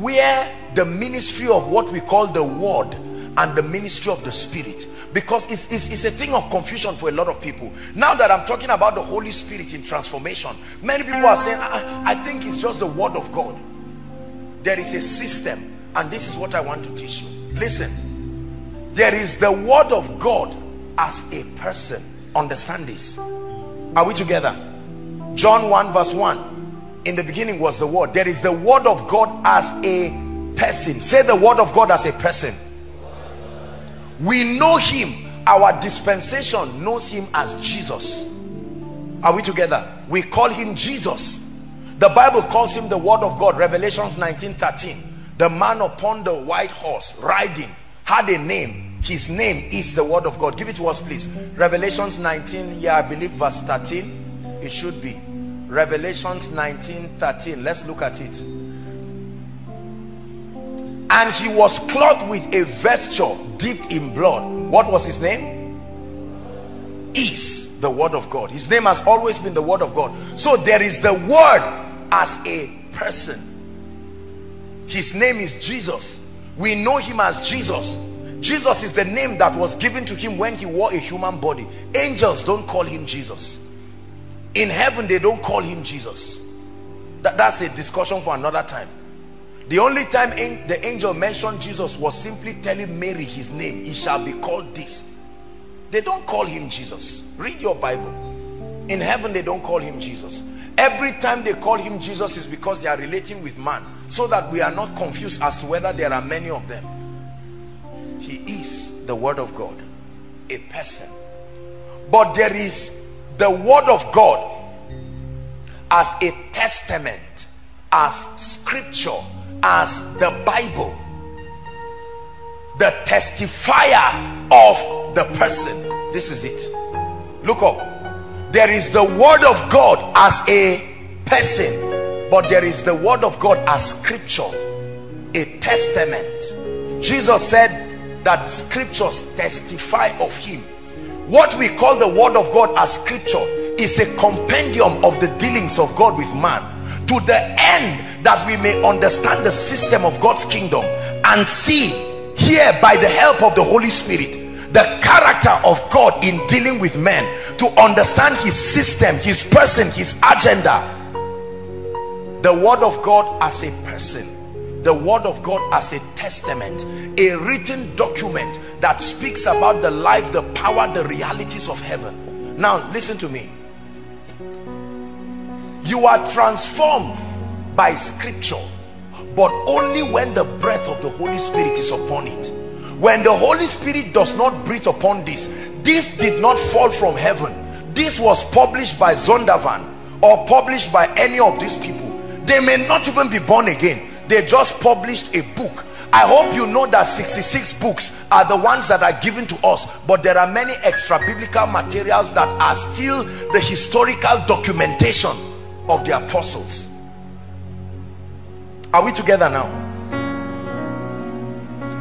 where the ministry of what we call the word and the ministry of the spirit, because it's a thing of confusion for a lot of people. Now that I'm talking about the Holy Spirit in transformation, many people are saying, I think it's just the word of God. There is a system, and this is what I want to teach you. Listen, there is the word of God as a person. Understand this. Are we together? John 1 verse 1. In the beginning was the word. There is the word of God as a person. Say the word of God as a person. We know him. Our dispensation knows him as Jesus. Are we together? We call him Jesus. The Bible calls him the Word of God. Revelations 19:13. The man upon the white horse riding had a name. His name is the Word of God. Give it to us, please. Revelations 19, yeah, I believe verse 13. It should be. Revelations 19:13. Let's look at it. And he was clothed with a vesture dipped in blood. What was his name? Is the Word of God. His name has always been the Word of God. So there is the Word as a person. His name is Jesus. We know him as Jesus. Jesus is the name that was given to him when he wore a human body. Angels don't call him Jesus. In heaven, they don't call him Jesus. That's a discussion for another time. The only time the angel mentioned Jesus was simply telling Mary his name. He shall be called this. They don't call him Jesus. Read your Bible. In heaven, they don't call him Jesus. Every time they call him Jesus is because they are relating with man, so that we are not confused as to whether there are many of them. He is the Word of God, a person. But there is the Word of God as a testament, as scripture, as the Bible, the testifier of the person. This is it. Look up. There is the Word of God as a person, but there is the Word of God as scripture, a testament. Jesus said that scriptures testify of him. What we call the Word of God as scripture is a compendium of the dealings of God with man, to the end that we may understand the system of God's kingdom and see here by the help of the Holy Spirit the character of God in dealing with men, to understand his system, his person, his agenda. The Word of God as a person, the Word of God as a testament, a written document that speaks about the life, the power, the realities of heaven. Now listen to me. You are transformed by scripture, but only when the breath of the Holy Spirit is upon it. When the Holy Spirit does not breathe upon this did not fall from heaven. This was published by Zondervan or published by any of these people. They may not even be born again. They just published a book. I hope you know that 66 books are the ones that are given to us, but there are many extra biblical materials that are still the historical documentation of the apostles. Are we together now?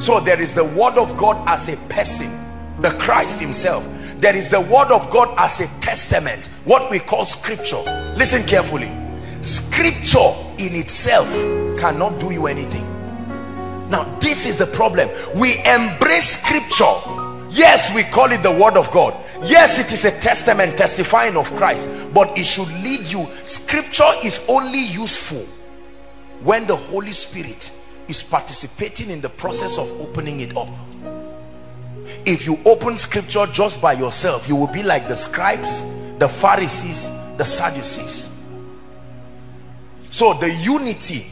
So there is the Word of God as a person, the Christ himself. There is the Word of God as a testament, what we call scripture. Listen carefully. Scripture in itself cannot do you anything. Now this is the problem. We embrace scripture. Yes, we call it the Word of God. Yes, it is a testament testifying of Christ, but it should lead you. Scripture is only useful when the Holy Spirit is participating in the process of opening it up. If you open scripture just by yourself, you will be like the scribes, the Pharisees, the Sadducees. So the unity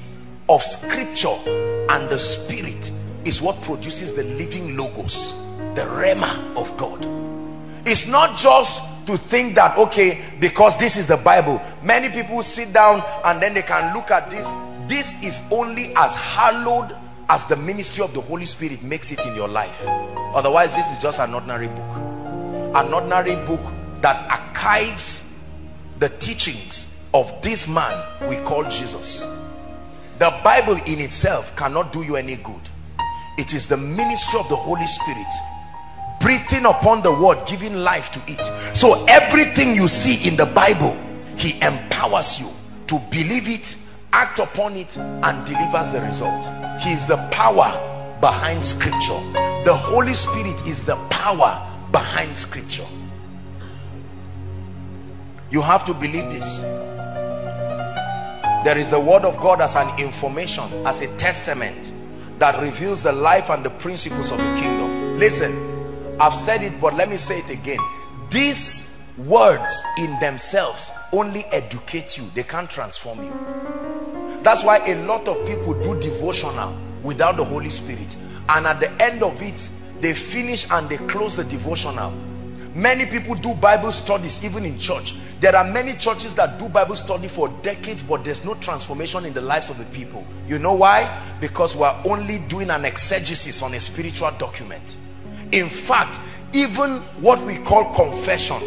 of scripture and the Spirit is what produces the living logos, the rhema of God. It's not just to think that, okay, because this is the Bible, many people sit down and then they can look at this. This is only as hallowed as the ministry of the Holy Spirit makes it in your life. Otherwise, this is just an ordinary book that archives the teachings of this man we call Jesus. The Bible in itself cannot do you any good. It is the ministry of the Holy Spirit breathing upon the word, giving life to it. So everything you see in the Bible, he empowers you to believe it, act upon it, and delivers the result. He is the power behind scripture. The Holy Spirit is the power behind scripture. You have to believe this. There is the Word of God as an information, as a testament that reveals the life and the principles of the kingdom. Listen, I've said it, but let me say it again. These words in themselves only educate you. They can't transform you. That's why a lot of people do devotional without the Holy Spirit, and at the end of it they finish and they close the devotional. Many people do Bible studies even in church. There are many churches that do Bible study for decades, but there's no transformation in the lives of the people. You know why? Because we're only doing an exegesis on a spiritual document. In fact, even what we call confession,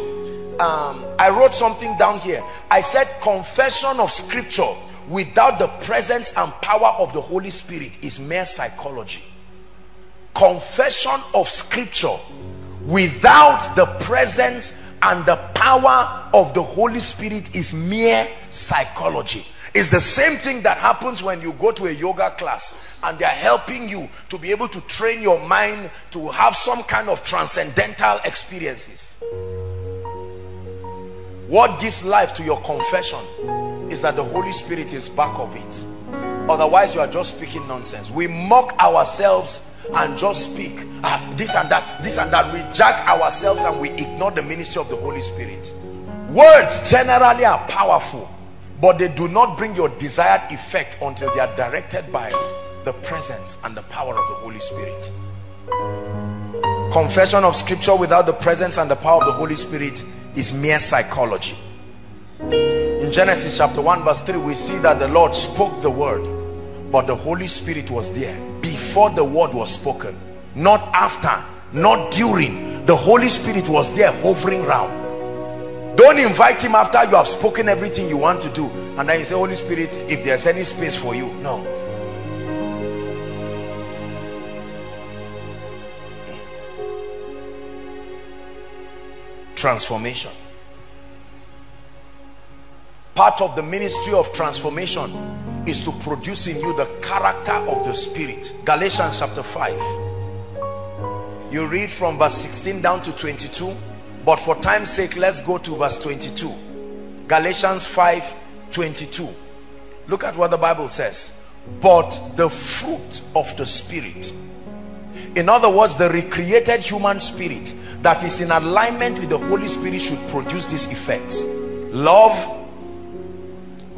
I wrote something down here. I said confession of scripture without the presence and power of the Holy Spirit is mere psychology. Confession of scripture without the presence and the power of the Holy Spirit is mere psychology. It's the same thing that happens when you go to a yoga class and they're helping you to be able to train your mind to have some kind of transcendental experiences. What gives life to your confession is that the Holy Spirit is back of it. Otherwise, you are just speaking nonsense. We mock ourselves and just speak this and that. We jack ourselves and we ignore the ministry of the Holy Spirit. Words generally are powerful, but they do not bring your desired effect until they are directed by the presence and the power of the Holy Spirit. Confession of scripture without the presence and the power of the Holy Spirit is mere psychology. In Genesis chapter 1 verse 3, we see that the Lord spoke the word, but the Holy Spirit was there before the word was spoken, not after, not during. The Holy Spirit was there hovering around. Don't invite him after you have spoken everything you want to do and then you say, Holy Spirit, if there's any space for you. No. Transformation. Part of the ministry of transformation is to produce in you the character of the Spirit. Galatians chapter 5. You read from verse 16 down to 22. But for time's sake, let's go to verse 22. Galatians 5:22. Look at what the Bible says. But the fruit of the Spirit. In other words, the recreated human spirit that is in alignment with the Holy Spirit should produce these effects. Love,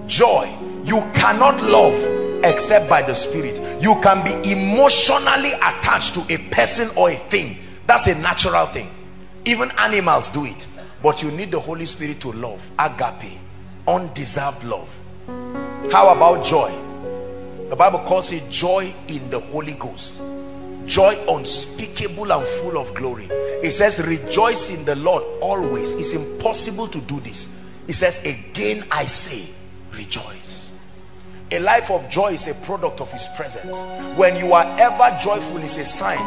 joy. You cannot love except by the Spirit. You can be emotionally attached to a person or a thing. That's a natural thing. Even animals do it. But you need the Holy Spirit to love. Agape, undeserved love. How about joy? The Bible calls it joy in the Holy Ghost. Joy unspeakable and full of glory. It says, rejoice in the Lord always. It's impossible to do this. It says, again I say, rejoice. A life of joy is a product of his presence. When you are ever joyful, it's a sign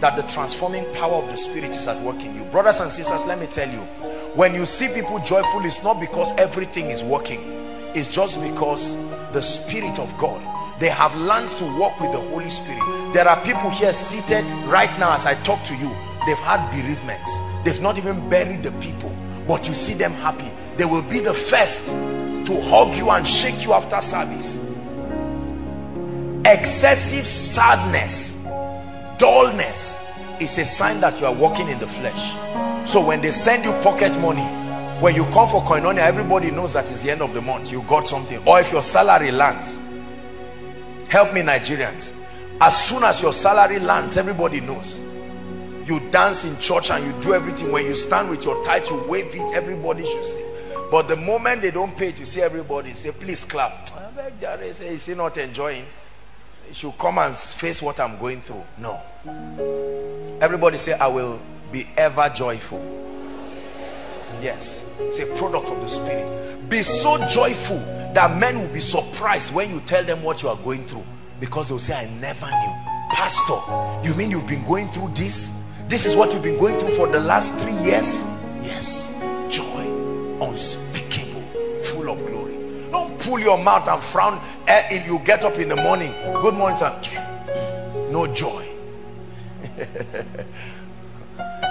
that the transforming power of the Spirit is at work in you. Brothers and sisters, let me tell you, when you see people joyful, it's not because everything is working. It's just because the Spirit of God, they have learned to walk with the Holy Spirit. There are people here seated right now as I talk to you. They've had bereavements. They've not even buried the people, but you see them happy. They will be the first to hug you and shake you after service. Excessive sadness, dullness is a sign that you are walking in the flesh. So when they send you pocket money, when you come for Koinonia, everybody knows that it's the end of the month, you got something. Or if your salary lands, help me Nigerians, as soon as your salary lands, everybody knows. You dance in church and you do everything. When you stand with your tithe, you wave it, everybody should see. But the moment they don't pay, you see everybody say, please clap. Is he not enjoying? You should come and face what I'm going through. No. Everybody say, I will be ever joyful. Yes. It's a product of the Spirit. Be so joyful that men will be surprised when you tell them what you are going through. Because they'll say, I never knew. Pastor, you mean you've been going through this? This is what you've been going through for the last 3 years? Yes. Joy. Unspeakable, full of glory. Don't pull your mouth and frown until you get up in the morning. Good morning, sir. No joy.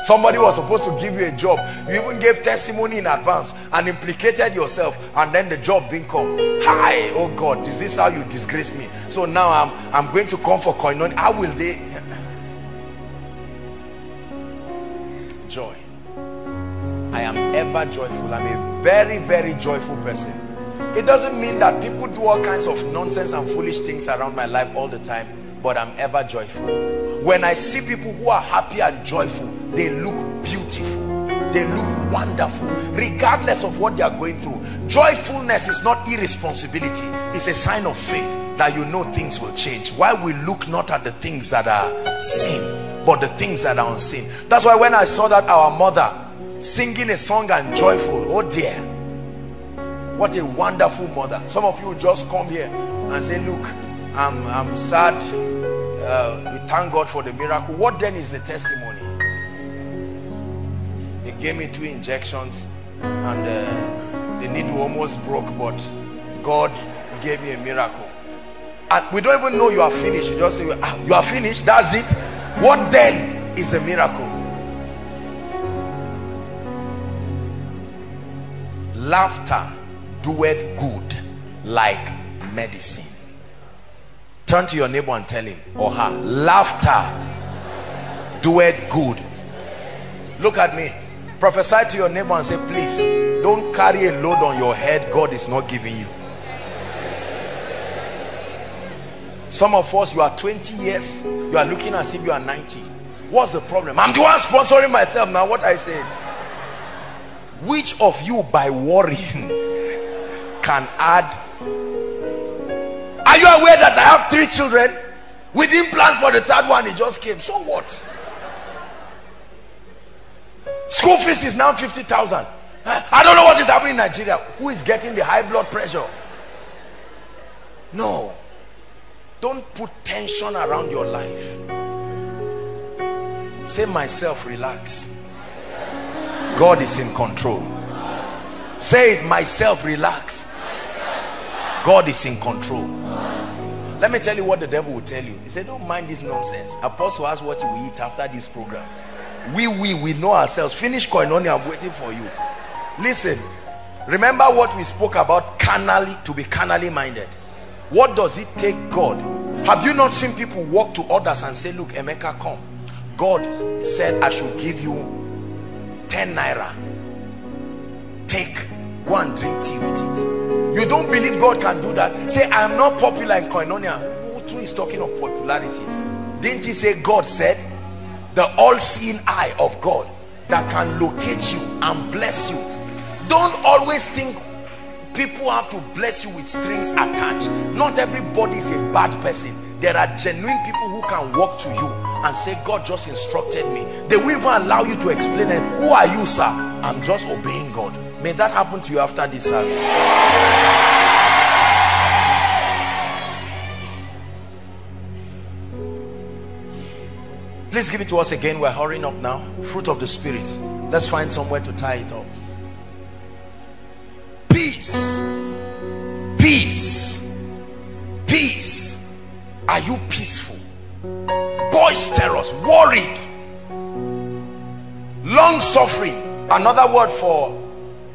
Somebody was supposed to give you a job. You even gave testimony in advance and implicated yourself, and then the job didn't come. Hi, oh God, is this how you disgrace me? So now I'm going to come for Koinonia. How will they? Joy. I am ever joyful. I'm a very, very joyful person. It doesn't mean that people do all kinds of nonsense and foolish things around my life all the time, but I'm ever joyful. When I see people who are happy and joyful, they look beautiful, they look wonderful, regardless of what they are going through. Joyfulness is not irresponsibility, it's a sign of faith that you know things will change. Why we look not at the things that are seen, but the things that are unseen. That's why when I saw that our mother singing a song and joyful, oh dear, what a wonderful mother. Some of you just come here and say, look, I'm sad. We thank God for the miracle. What then is the testimony? They gave me 2 injections and the needle almost broke, but God gave me a miracle. And we don't even know you are finished. You just say, ah, you are finished, that's it. What then is a miracle? Laughter doeth good like medicine. Turn to your neighbor and tell him or her, laughter doeth good. Look at me. Prophesy to your neighbor and say, please, don't carry a load on your head God is not giving you. Some of us, you are 20 years, you are looking as if you are 90. What's the problem? I'm the one sponsoring myself now. What I say? Which of you by worrying can add? Are you aware that I have 3 children? We didn't plan for the 3rd one, it just came. So what? School fees is now 50,000. I don't know what is happening in Nigeria. Who is getting the high blood pressure? No. Don't put tension around your life. Say, myself, relax. God is in control. Say it, myself, relax. God is in control. Let me tell you what the devil will tell you. He said, don't mind this nonsense. Apostle asked what you will eat after this program. We know ourselves. Finish Koinonia, I'm waiting for you. Listen, remember what we spoke about, carnally, to be carnally minded. What does it take God? Have you not seen people walk to others and say, look, Emeka, come. God said, I should give you 10 naira. Take, go and drink tea with it. You don't believe God can do that? Say, I am not popular in Koinonia. Who is talking of popularity? Didn't he say God said, the all-seeing eye of God that can locate you and bless you? Don't always think people have to bless you with strings attached. Not everybody is a bad person. There are genuine people who can walk to you and say, God just instructed me. They will even allow you to explain it. Who are you, sir? I'm just obeying God. May that happen to you after this service. Please give it to us again. We're hurrying up now. Fruit of the Spirit. Let's find somewhere to tie it up. Peace. Peace. Peace. Are you peaceful? Boisterous, worried, long-suffering. Another word for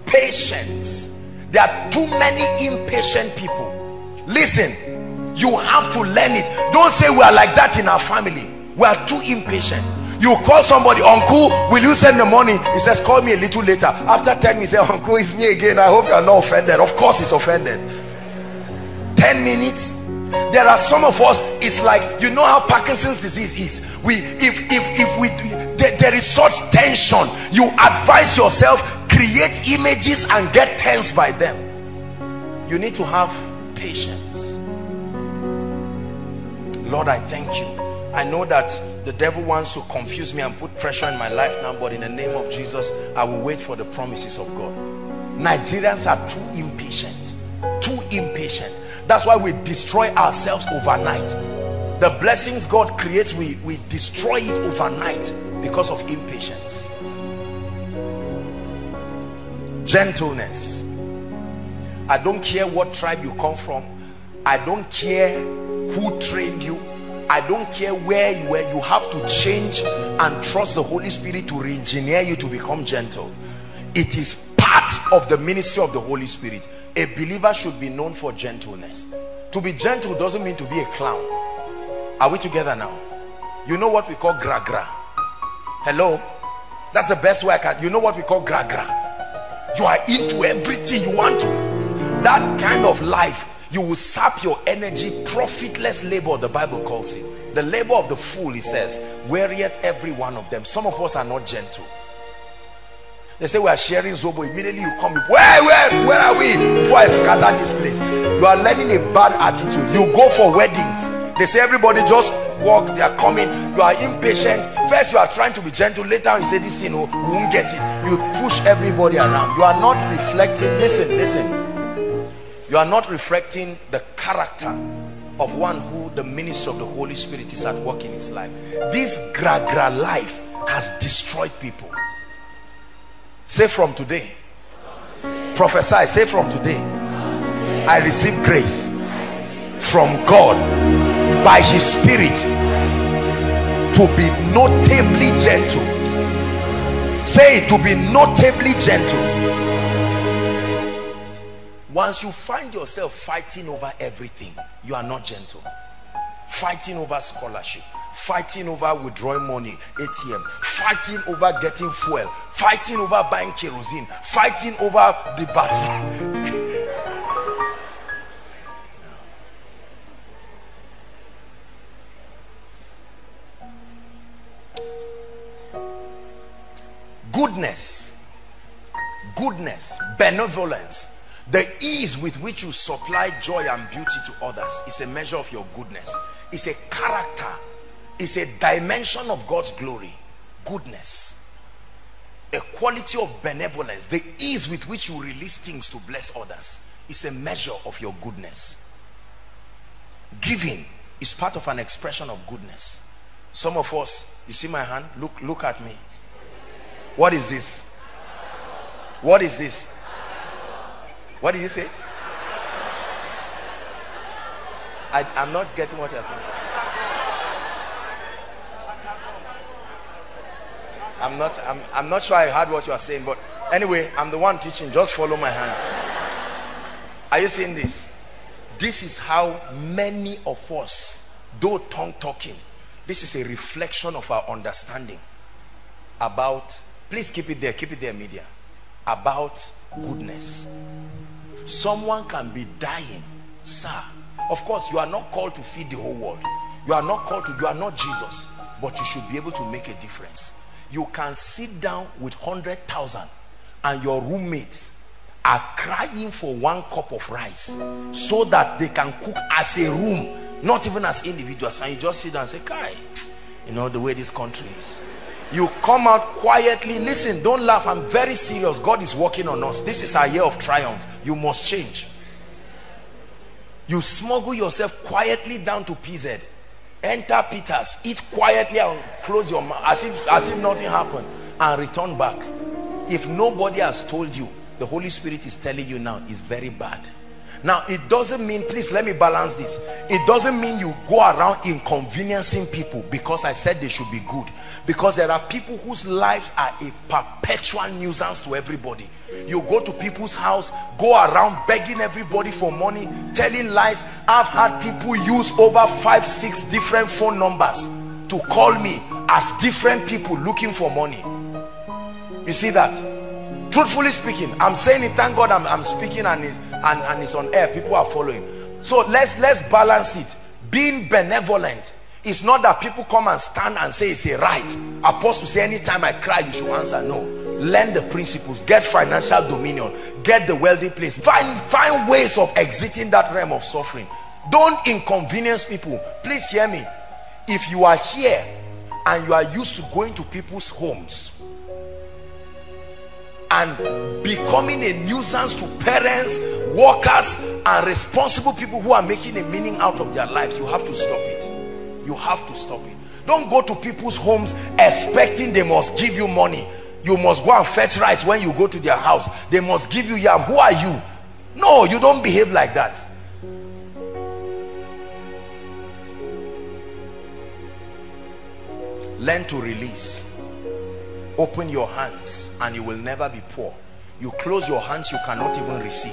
patience. There are too many impatient people. Listen, you have to learn it. Don't say we are like that in our family. We are too impatient. You call somebody, uncle, will you send the money? He says, call me a little later. After 10 minutes, uncle, it's me again. I hope you are not offended. Of course it's offended. 10 minutes. There are some of us, it's like, you know how Parkinson's disease is. There is such tension. You advise yourself, create images and get tense by them. You need to have patience. Lord, I thank you. I know that the devil wants to confuse me and put pressure in my life now, but in the name of Jesus, I will wait for the promises of God. Nigerians are too impatient. Too impatient. That's why we destroy ourselves overnight. The blessings God creates, we destroy it overnight because of impatience. Gentleness. I don't care what tribe you come from. I don't care who trained you. I don't care where you were. You have to change and trust the Holy Spirit to re-engineer you to become gentle. It is part of the ministry of the Holy Spirit. A believer should be known for gentleness. To be gentle doesn't mean to be a clown. Are we together now? You know what we call gra gra? Hello? That's the best way I can. You know what we call gra gra? You are into everything you want to. That kind of life You will sap your energy, profitless labor, the Bible calls it. The labor of the fool, he says, wearieth every one of them. Some of us are not gentle. They say we are sharing Zobo. Immediately you come, where are we? Before I scatter this place. You are learning a bad attitude. You go for weddings. They say everybody just walk, they are coming. You are impatient. First you are trying to be gentle. Later you say this thing, you know, we won't get it. You push everybody around. You are not reflecting. Listen. You are not reflecting the character of one who the ministry of the Holy Spirit is at work in his life. This gra-gra life has destroyed people. Say from today. Prophesy. Say from today. I receive grace from God by his Spirit to be notably gentle. Say it, to be notably gentle. Once you find yourself fighting over everything, you are not gentle. Fighting over scholarship, fighting over withdrawing money, ATM, fighting over getting fuel, fighting over buying kerosene, fighting over the bathroom. Goodness, goodness, benevolence, the ease with which you supply joy and beauty to others is a measure of your goodness. It's a character. It's a dimension of God's glory. Goodness. A quality of benevolence. The ease with which you release things to bless others is a measure of your goodness. Giving is part of an expression of goodness. Some of us, you see my hand? Look at me. What is this? What is this? What did you say? I'm not getting what you're saying. I'm not sure I heard what you are saying, but anyway, I'm the one teaching. Just follow my hands. Are you seeing this? This is how many of us, though tongue talking, this is a reflection of our understanding about, please keep it there, media, about goodness. Someone can be dying, sir. Of course, you are not called to feed the whole world. You are not called to, you are not Jesus, but you should be able to make a difference. You can sit down with 100,000 and your roommates are crying for one cup of rice so that they can cook as a room, not even as individuals. And you just sit down and say, Kai, you know the way this country is. You come out quietly. Listen, don't laugh. I'm very serious. God is working on us. This is our year of triumph. You must change. You smuggle yourself quietly down to PZ. Enter Peters. Eat quietly and close your mouth as if nothing happened. And return back. If nobody has told you, the Holy Spirit is telling you now, it's very bad. Now, it doesn't mean, please let me balance this. It doesn't mean you go around inconveniencing people because I said they should be good. Because there are people whose lives are a perpetual nuisance to everybody. You go to people's house, go around begging everybody for money, telling lies. I've had people use over 5-6 different phone numbers to call me as different people looking for money. You see that? Truthfully speaking, I'm saying it, thank God I'm speaking and it's on air. People are following. So let's balance it. Being benevolent, it's not that people come and stand and say it's a right. Apostles say anytime I cry you should answer. No. Learn the principles. Get financial dominion. Get the wealthy place. Find ways of exiting that realm of suffering. Don't inconvenience people. Please hear me. If you are here and you are used to going to people's homes and becoming a nuisance to parents, workers, and responsible people who are making a meaning out of their lives, you have to stop it. You have to stop it. Don't go to people's homes expecting they must give you money. You must go and fetch rice when you go to their house. They must give you yam. Who are you? No, you don't behave like that. Learn to release. Open your hands and you will never be poor. You close your hands, you cannot even receive.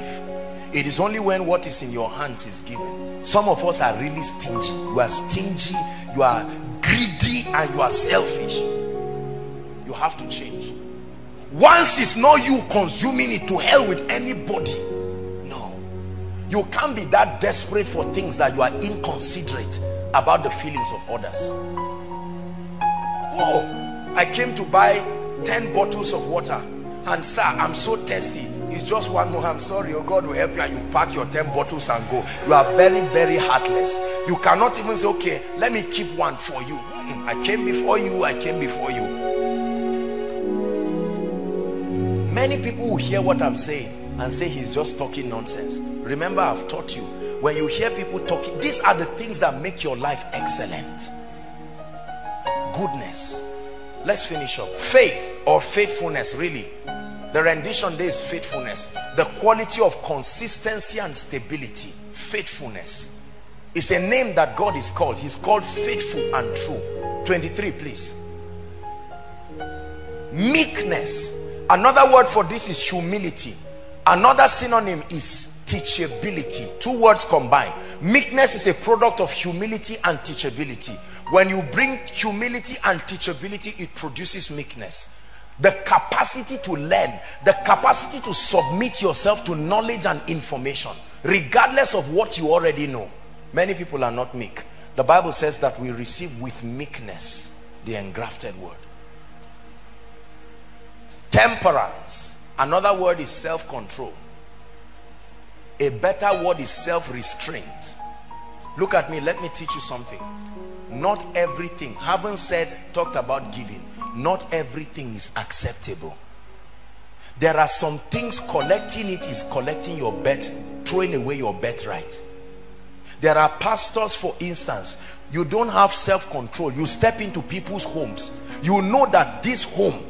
It is only when what is in your hands is given. Some of us are really stingy. You are stingy, you are greedy, and you are selfish. You have to change. Once it's not you consuming it, to hell with anybody. No. You can't be that desperate for things that you are inconsiderate about the feelings of others. Oh, I came to buy 10 bottles of water, and sir, I'm so thirsty. It's just one more. I'm sorry, oh, God will help you, and you pack your 10 bottles and go. You are very, very heartless. You cannot even say, okay, let me keep one for you. I came before you, I came before you. Many people will hear what I'm saying and say he's just talking nonsense. Remember, I've taught you, when you hear people talking, these are the things that make your life excellent. Goodness. Let's finish up. Faith or faithfulness, really. The rendition there is faithfulness. The quality of consistency and stability. Faithfulness. It's a name that God is called. He's called faithful and true. 23, please. Meekness. Another word for this is humility. Another synonym is teachability. Two words combined. Meekness is a product of humility and teachability. When you bring humility and teachability, it produces meekness. The capacity to learn, the capacity to submit yourself to knowledge and information, regardless of what you already know. Many people are not meek. The Bible says that we receive with meekness the engrafted word. Temperance. Another word is self-control. A better word is self-restraint. Look at me, let me teach you something. Not everything, haven't talked about giving, not everything is acceptable. There are some things, collecting it is collecting your bet, throwing away your birthright. There are pastors, for instance, you don't have self-control. You step into people's homes. You know that this home,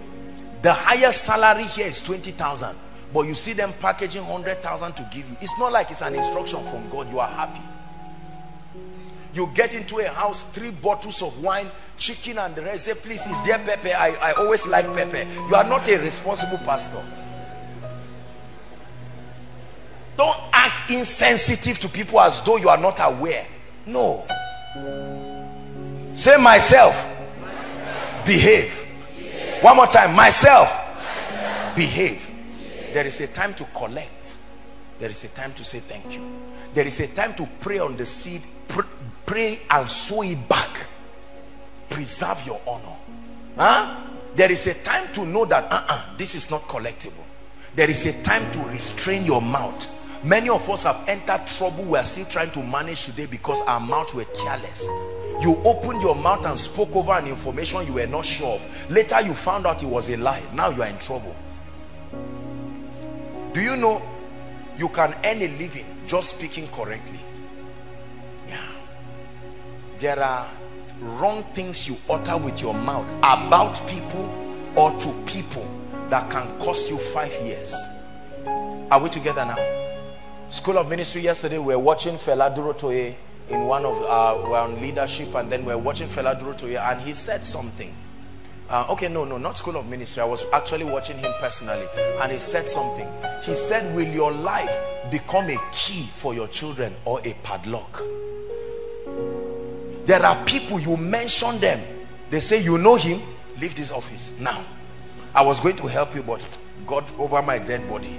the highest salary here is 20,000, but you see them packaging 100,000 to give you. It's not like it's an instruction from God. You are happy. You get into a house, 3 bottles of wine, chicken and the rest. Say, please, is there pepper? I always like pepper. You are not a responsible pastor. Don't act insensitive to people as though you are not aware. No. Say, myself. Behave. One more time. Myself. Behave. There is a time to collect. There is a time to say thank you. There is a time to pray on the seed. Pray and sow it back. Preserve your honor. There is a time to know that this is not collectible. There is a time to restrain your mouth. Many of us have entered trouble. We are still trying to manage today because our mouths were careless. You opened your mouth and spoke over an information you were not sure of. Later you found out it was a lie. Now you are in trouble. Do you know you can earn a living just speaking correctly? There are wrong things you utter with your mouth about people or to people that can cost you 5 years. Are we together now? School of Ministry yesterday, we were watching Fela Durotoye in one of we're on leadership, and then we were watching Fela Durotoye, and he said something. Okay, no, not School of Ministry. I was actually watching him personally, and he said something. He said, "Will your life become a key for your children or a padlock?" There are people, you mention them, they say, you know him, leave this office now. I was going to help you, but God over my dead body.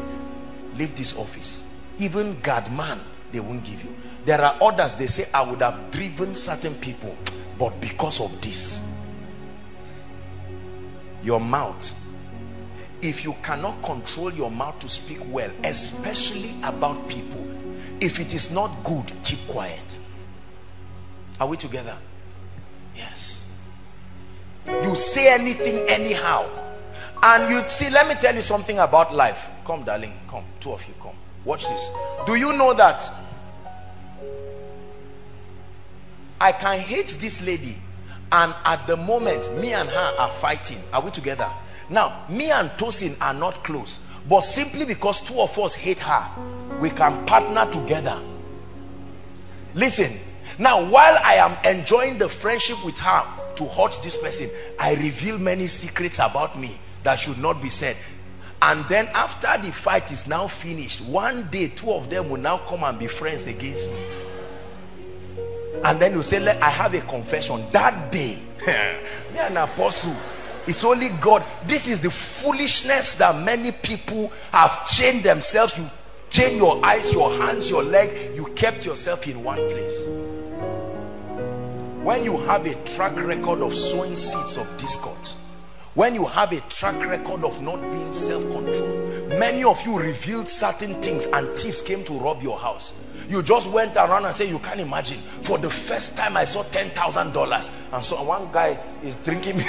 Leave this office. Even God, man, they won't give you. There are others, they say, I would have driven certain people, but because of this, your mouth. If you cannot control your mouth to speak well, especially about people, if it is not good, keep quiet. Are we together? Yes. You say anything anyhow, and you see, let me tell you something about life. Come, darling, come, two of you, come. Watch this. Do you know that I can hate this lady, and at the moment, me and her are fighting? Are we together? Now, me and Tosin are not close, but simply because two of us hate her, we can partner together. Listen. Now, while I am enjoying the friendship with her to hurt this person, I reveal many secrets about me that should not be said. And then after the fight is now finished, one day, two of them will now come and be friends against me. And then you say, I have a confession. That day, me an apostle. It's only God. This is the foolishness that many people have chained themselves to. chain your eyes, your hands, your leg, you kept yourself in one place. When you have a track record of sowing seeds of discord, when you have a track record of not being self-controlled, many of you revealed certain things and thieves came to rob your house. You just went around and said, you can't imagine, for the first time I saw $10,000. And so one guy is drinking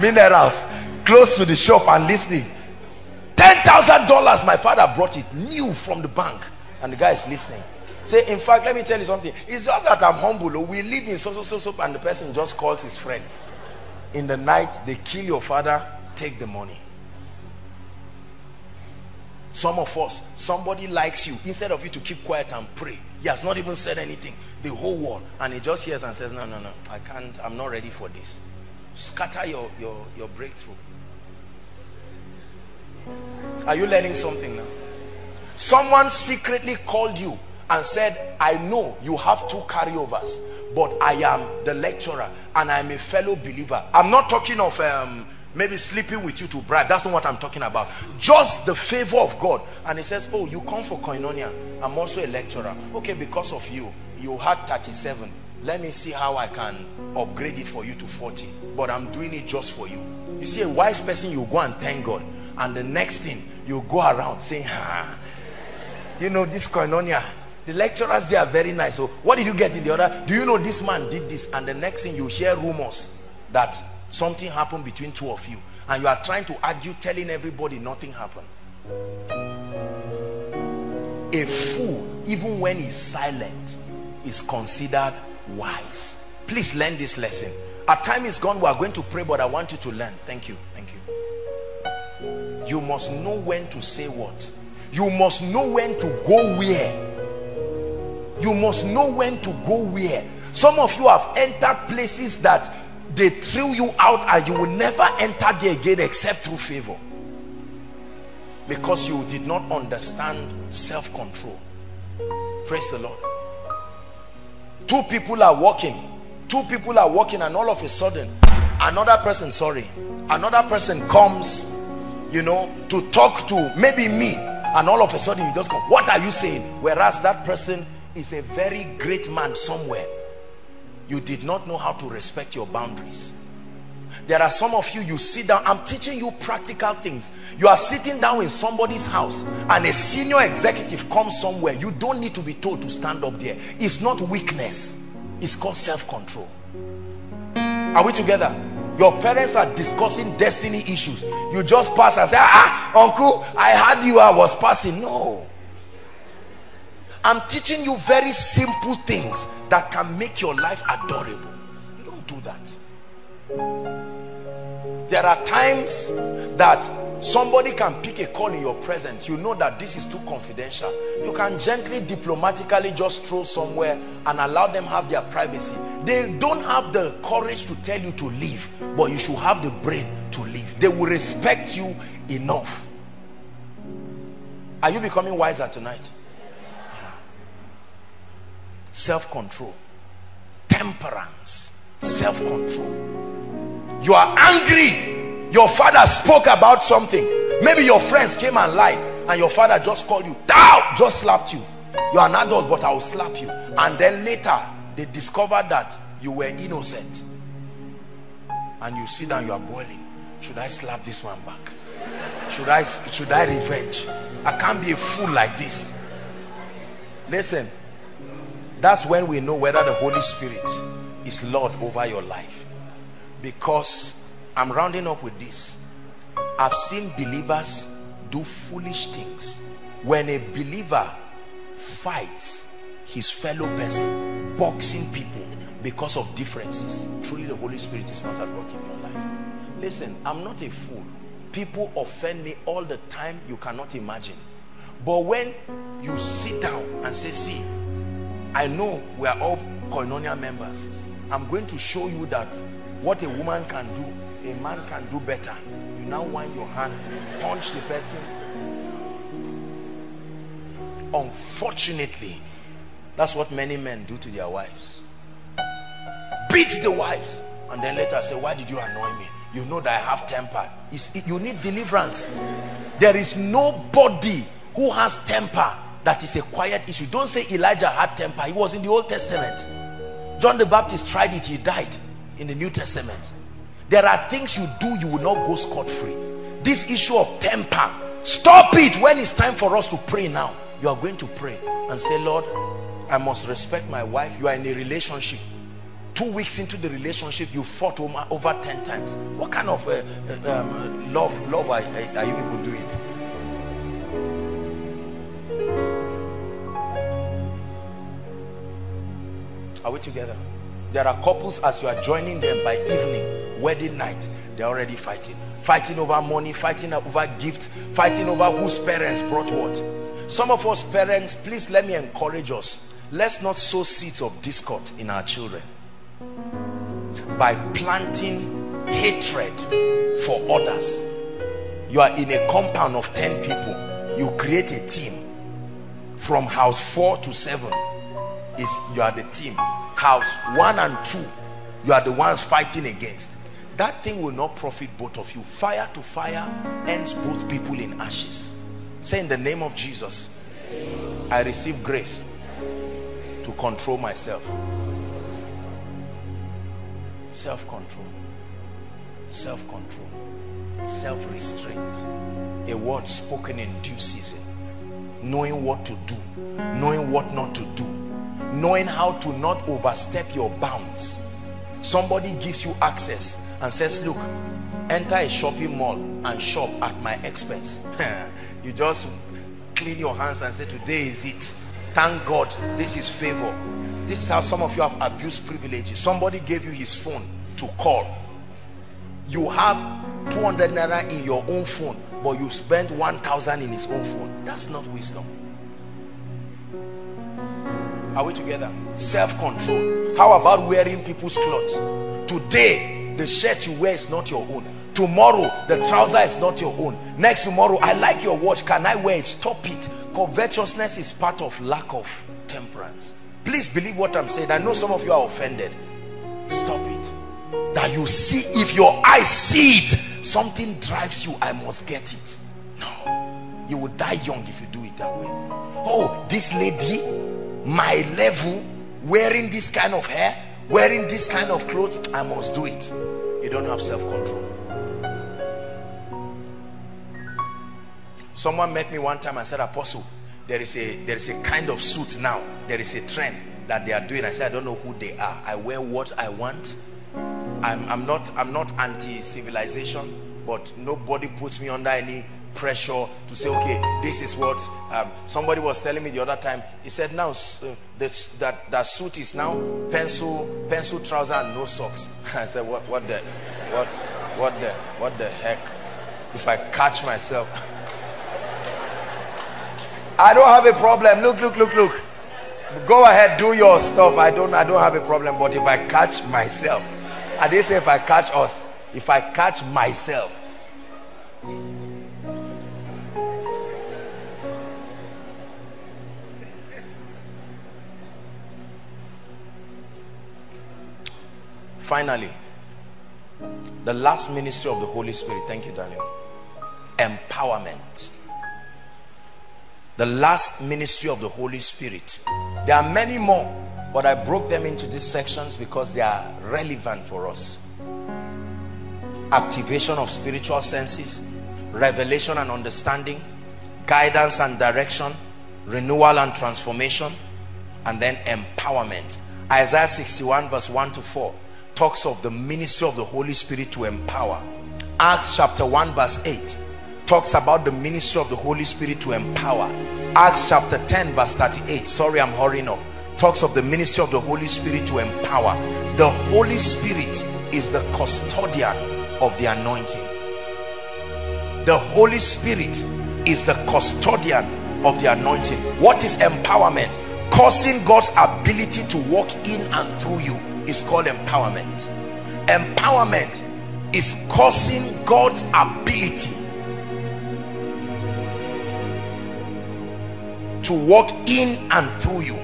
minerals close to the shop and listening. $10,000 my father brought it new from the bank, and the guy is listening. Say, in fact, let me tell you something. It's just that I'm humble. We live in so, and the person just calls his friend. In the night, they kill your father, take the money. Some of us, somebody likes you. Instead of you to keep quiet and pray, he has not even said anything. The whole world, and he just hears and says, no, I can't, I'm not ready for this. Scatter your breakthrough. Are you learning something now? Someone secretly called you and said, I know you have two carryovers, but I am the lecturer and I'm a fellow believer. I'm not talking of maybe sleeping with you to bribe. That's not what I'm talking about. Just the favor of God. And he says, oh, you come for Koinonia. I'm also a lecturer. Okay, because of you, you had 37. Let me see how I can upgrade it for you to 40. But I'm doing it just for you. You see, a wise person, you go and thank God. And the next thing, you go around saying, you know, this Koinonia, the lecturers, they are very nice. So what did you get in the other? Do you know this man did this? And the next thing, you hear rumors that something happened between two of you, and you are trying to argue, telling everybody nothing happened. A fool, even when he's silent, is considered wise. Please learn this lesson. Our time is gone. We are going to pray, but I want you to learn. Thank you. Thank you. You must know when to say what. You must know when to go where. You must know when to go where. Some of you have entered places that they threw you out and you will never enter there again except through favor. Because you did not understand self-control. Praise the Lord. Two people are walking. Two people are walking, and all of a sudden, another person comes, you know, to talk to maybe me. And all of a sudden you just go, what are you saying? Whereas that person is a very great man somewhere. You did not know how to respect your boundaries. There are some of you, you sit down. I'm teaching you practical things. You are sitting down in somebody's house and a senior executive comes somewhere. You don't need to be told to stand up there. It's not weakness. It's called self-control. Are we together? Your parents are discussing destiny issues. You just pass and say, uncle, I heard you, I was passing. No. I'm teaching you very simple things that can make your life adorable. You don't do that. There are times that somebody can pick a call in your presence. You know that this is too confidential. You can gently, diplomatically just throw somewhere and allow them have their privacy. They don't have the courage to tell you to leave, but you should have the brain to leave. They will respect you enough. Are you becoming wiser tonight? Self-control, temperance, self-control. You are angry. Your father spoke about something. Maybe your friends came and lied, and your father just called you, Dow! Just slapped you. You are an adult, but I will slap you. And then later, they discovered that you were innocent. And you sit down, you are boiling. Should I slap this one back? Should I revenge? I can't be a fool like this. Listen. That's when we know whether the Holy Spirit is Lord over your life. Because I'm rounding up with this. I've seen believers do foolish things. When a believer fights his fellow person, boxing people because of differences, truly the Holy Spirit is not at work in your life. Listen, I'm not a fool. People offend me all the time, you cannot imagine. But when you sit down and say, see, I know we are all Koinonia members. I'm going to show you that what a woman can do, a man can do better. You now wind your hand, punch the person. Unfortunately, that's what many men do to their wives. Beat the wives, and then later say, why did you annoy me? You know that I have temper. You need deliverance. There is nobody who has temper, that is a quiet issue. Don't say Elijah had temper. He was in the Old Testament. John the Baptist tried it. He died. In the New Testament, there are things you do, you will not go scot-free. This issue of temper, stop it. When it's time for us to pray now, you are going to pray and say, Lord, I must respect my wife. You are in a relationship. 2 weeks into the relationship, you fought over 10 times. What kind of love are you people doing? Are we together? There are couples, as you are joining them by evening, wedding night, they're already fighting. Fighting over money, fighting over gifts, fighting over whose parents brought what. Some of us parents, please let me encourage us. Let's not sow seeds of discord in our children by planting hatred for others. You are in a compound of 10 people. You create a team. From house 4 to 7 is you are the team. House 1 and 2, you are the ones fighting against. That thing will not profit both of you. Fire to fire ends both people in ashes. Say, in the name of Jesus, I receive grace to control myself. Self-control, self-control, self-restraint. A word spoken in due season, knowing what to do, knowing what not to do, knowing how to not overstep your bounds. Somebody gives you access and says, look, enter a shopping mall and shop at my expense. You just clean your hands and say, today is it. Thank God, this is favor. This is how some of you have abused privileges. Somebody gave you his phone to call. You have 200 naira in your own phone, but you spent 1,000 in his own phone. That's not wisdom. Are we together? Self-control. How about wearing people's clothes? Today, the shirt you wear is not your own. Tomorrow, the trouser is not your own. Next tomorrow, I like your watch. Can I wear it? Stop it. Covetousness is part of lack of temperance. Please believe what I'm saying. I know some of you are offended. Stop it. That you see, if your eyes see it, something drives you, I must get it. No. You will die young if you do it that way. Oh, this lady, my level, wearing this kind of hair, wearing this kind of clothes, I must do it. You don't have self-control. Someone met me one time and said, Apostle, there is a kind of suit now, there is a trend that they are doing. I said, I don't know who they are. I wear what I want. I'm not anti-civilization, but nobody puts me under any pressure to say, okay, this is what somebody was telling me the other time. He said, now that suit is now pencil trouser and no socks. I said, what the heck. If I catch myself, I don't have a problem. Look, go ahead, do your stuff. I don't have a problem. But if I catch myself, I didn't say if I catch us, if I catch myself. Finally, the last ministry of the Holy Spirit. Thank you, Daniel. Empowerment. The last ministry of the Holy Spirit. There are many more, but I broke them into these sections because they are relevant for us. Activation of spiritual senses, revelation and understanding, guidance and direction, renewal and transformation, and then empowerment. Isaiah 61 verse 1 to 4. Talks of the ministry of the Holy Spirit to empower. Acts chapter 1 verse 8 talks about the ministry of the Holy Spirit to empower. Acts chapter 10 verse 38, sorry, I'm hurrying up, talks of the ministry of the Holy Spirit to empower. The Holy Spirit is the custodian of the anointing. The Holy Spirit is the custodian of the anointing. What is empowerment? Causing God's ability to walk in and through you is called empowerment. Empowerment is causing God's ability to walk in and through you.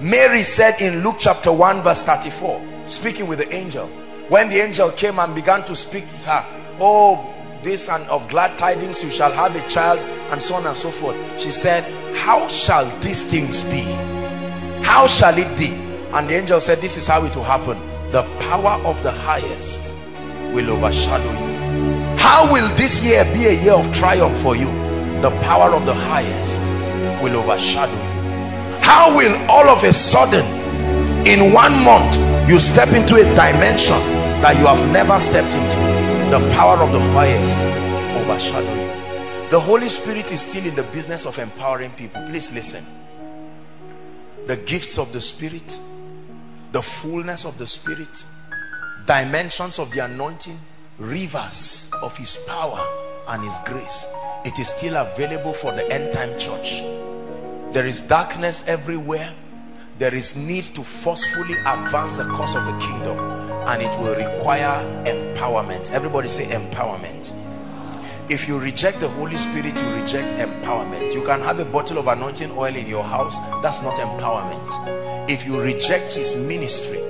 Mary said in Luke chapter 1 verse 34, speaking with the angel, when the angel came and began to speak to her, oh this and of glad tidings you shall have a child, and so on and so forth. She said, how shall these things be? How shall it be? And the angel said, this is how it will happen. The power of the highest will overshadow you. How will this year be a year of triumph for you? The power of the highest will overshadow you. How will all of a sudden in 1 month you step into a dimension that you have never stepped into? The power of the highest overshadow you. The Holy Spirit is still in the business of empowering people. Please listen. The gifts of the Spirit, the fullness of the Spirit, dimensions of the anointing, rivers of his power and his grace, it is still available for the end time church. There is darkness everywhere. There is need to forcefully advance the cause of the kingdom, and it will require empowerment. Everybody say empowerment. If you reject the Holy Spirit, you reject empowerment. You can have a bottle of anointing oil in your house. That's not empowerment. If you reject his ministry,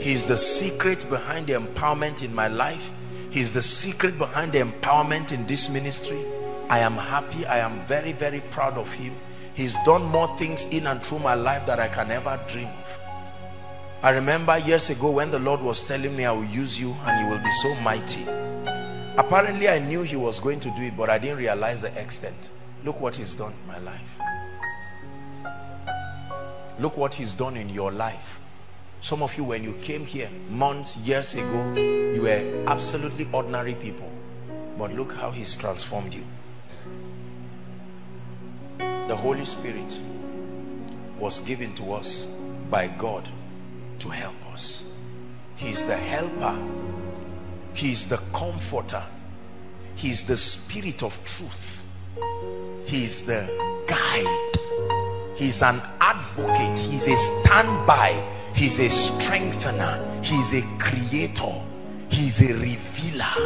he is the secret behind the empowerment in my life. He is the secret behind the empowerment in this ministry. I am happy. I am very, very proud of him. He's done more things in and through my life that I can ever dream of. I remember years ago when the Lord was telling me, I will use you and you will be so mighty. Apparently I knew he was going to do it, but I didn't realize the extent. Look what he's done in my life. Look what he's done in your life. Some of you, when you came here months, years ago, you were absolutely ordinary people, but look how he's transformed you. The Holy Spirit was given to us by God to help us. He is the helper. He is the comforter. He is the Spirit of truth. He is the guide. He is an advocate. He is a standby. He is a strengthener. He is a creator. He is a revealer.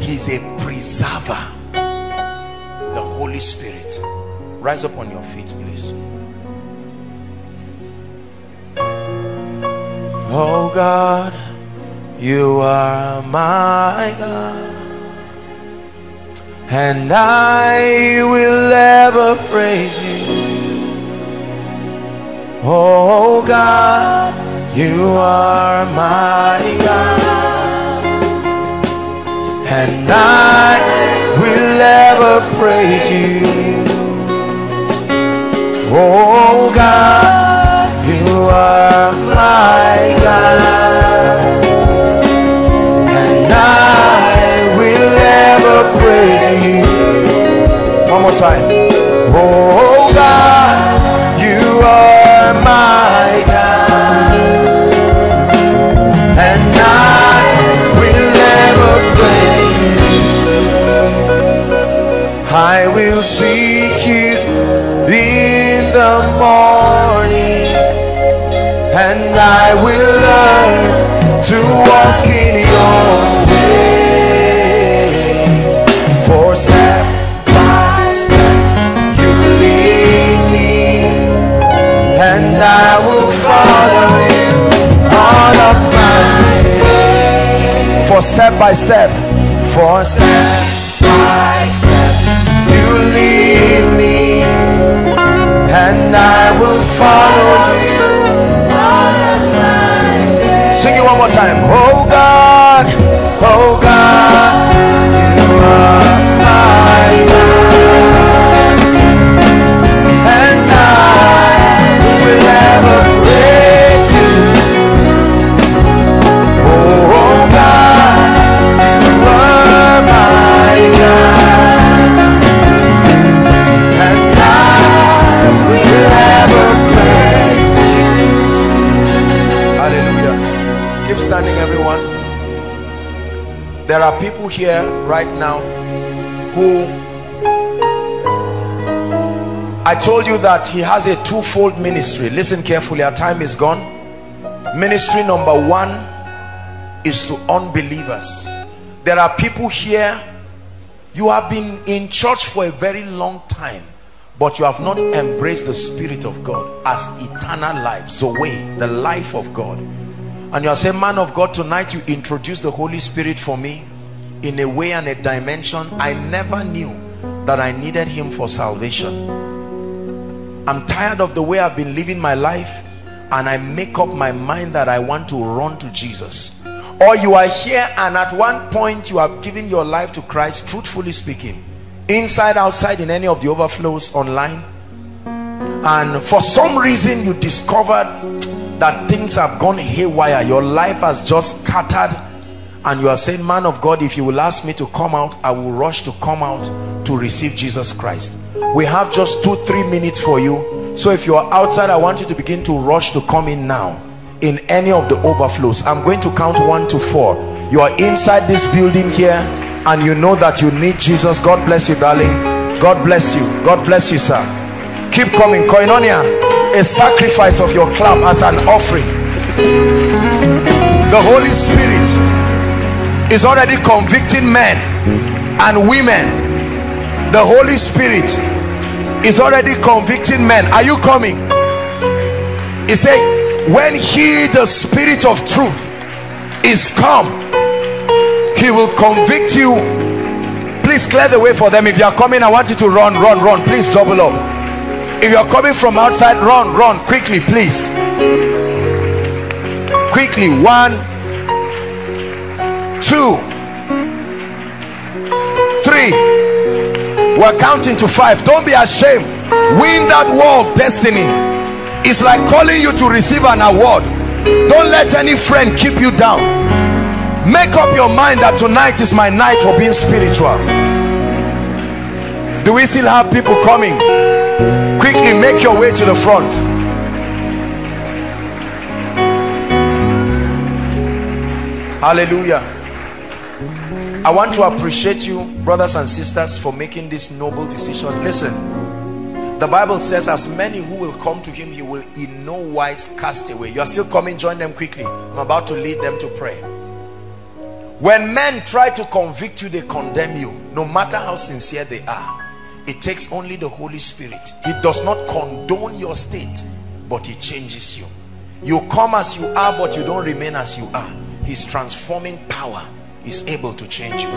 He is a preserver. The Holy Spirit. Rise up on your feet, please. Oh God, you are my God, and I will ever praise you. Oh God, you are my God, and I will ever praise you. Oh God, you are my God, and I will ever praise you. One more time. Oh God, you are my God, and I will ever praise you. I will seek you in the morning, and I will learn to walk in your ways. For step by step you lead me, and I will follow you all of my days. For step by step, for step by step you lead me, and I will follow you all of my days. Sing it one more time. Oh God, you are my God, and I will ever praise you. Oh God, you are my God, and I will ever praise you. Hallelujah. Keep standing, everyone. There are people here right now who, I told you that he has a twofold ministry. Listen carefully, our time is gone. Ministry number one is to unbelievers. There are people here, you have been in church for a very long time, but you have not embraced the Spirit of God as eternal life, Zoe, the life of God. And you are saying, man of God, tonight you introduce the Holy Spirit for me in a way and a dimension I never knew that I needed him for salvation. I'm tired of the way I've been living my life, and I make up my mind that I want to run to Jesus. Or you are here and at one point you have given your life to Christ, truthfully speaking, inside, outside, in any of the overflows online, and for some reason you discovered that things have gone haywire, your life has just scattered, and you are saying, man of God, if you will ask me to come out, I will rush to come out to receive Jesus Christ. We have just 2-3 minutes for you, so if you are outside, I want you to begin to rush to come in now in any of the overflows. I'm going to count 1 to 4. You are inside this building here and you know that you need Jesus. God bless you, darling. God bless you. God bless you, sir. Keep coming. Koinonia, a sacrifice of your clap as an offering. The Holy Spirit is already convicting men and women. The Holy Spirit is already convicting men. Are you coming? He said, when he, the Spirit of truth, is come, he will convict you. Please clear the way for them. If you are coming, I want you to run, run, run. Please double up. If you are coming from outside, run, run quickly, please. Quickly. 1, 2, 3. We're counting to 5. Don't be ashamed. Win that war of destiny. It's like calling you to receive an award. Don't let any friend keep you down. Make up your mind that tonight is my night for being spiritual. Do we still have people coming? Quickly make your way to the front. Hallelujah. I want to appreciate you, brothers and sisters, for making this noble decision. Listen. The Bible says, as many who will come to him, he will in no wise cast away. You are still coming, join them quickly. I'm about to lead them to pray. When men try to convict you, they condemn you, no matter how sincere they are. It takes only the Holy Spirit. He does not condone your state, but he changes you. You come as you are, but you don't remain as you are. His transforming power is able to change you.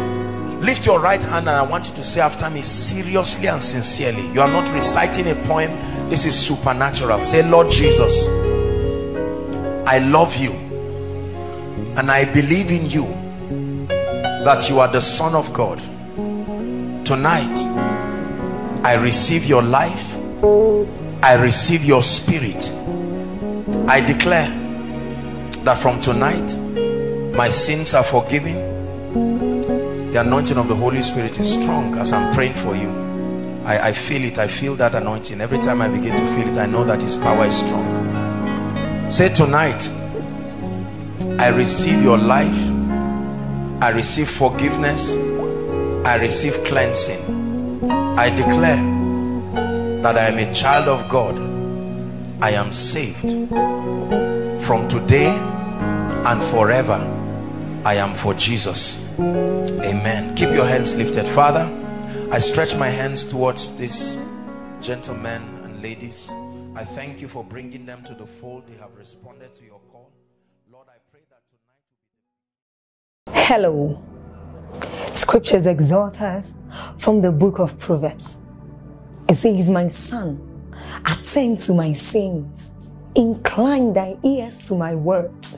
Lift your right hand and I want you to say after me, seriously and sincerely. You are not reciting a poem. This is supernatural. Say, Lord Jesus, I love you and I believe in you that you are the Son of God. Tonight, I receive your life. I receive your spirit. I declare that from tonight, my sins are forgiven. The anointing of the Holy Spirit is strong as I'm praying for you. I feel it. I feel that anointing. Every time I begin to feel it, I know that his power is strong. Say, tonight, I receive your life. I receive forgiveness. I receive cleansing. I declare that I am a child of God. I am saved. From today and forever, I am for Jesus. Amen. Keep your hands lifted. Father, I stretch my hands towards these gentlemen and ladies. I thank you for bringing them to the fold. They have responded to your call. Lord, I pray that tonight... Hello. Scriptures exhort us from the book of Proverbs. It says, my son, attend to my sins. Incline thy ears to my words.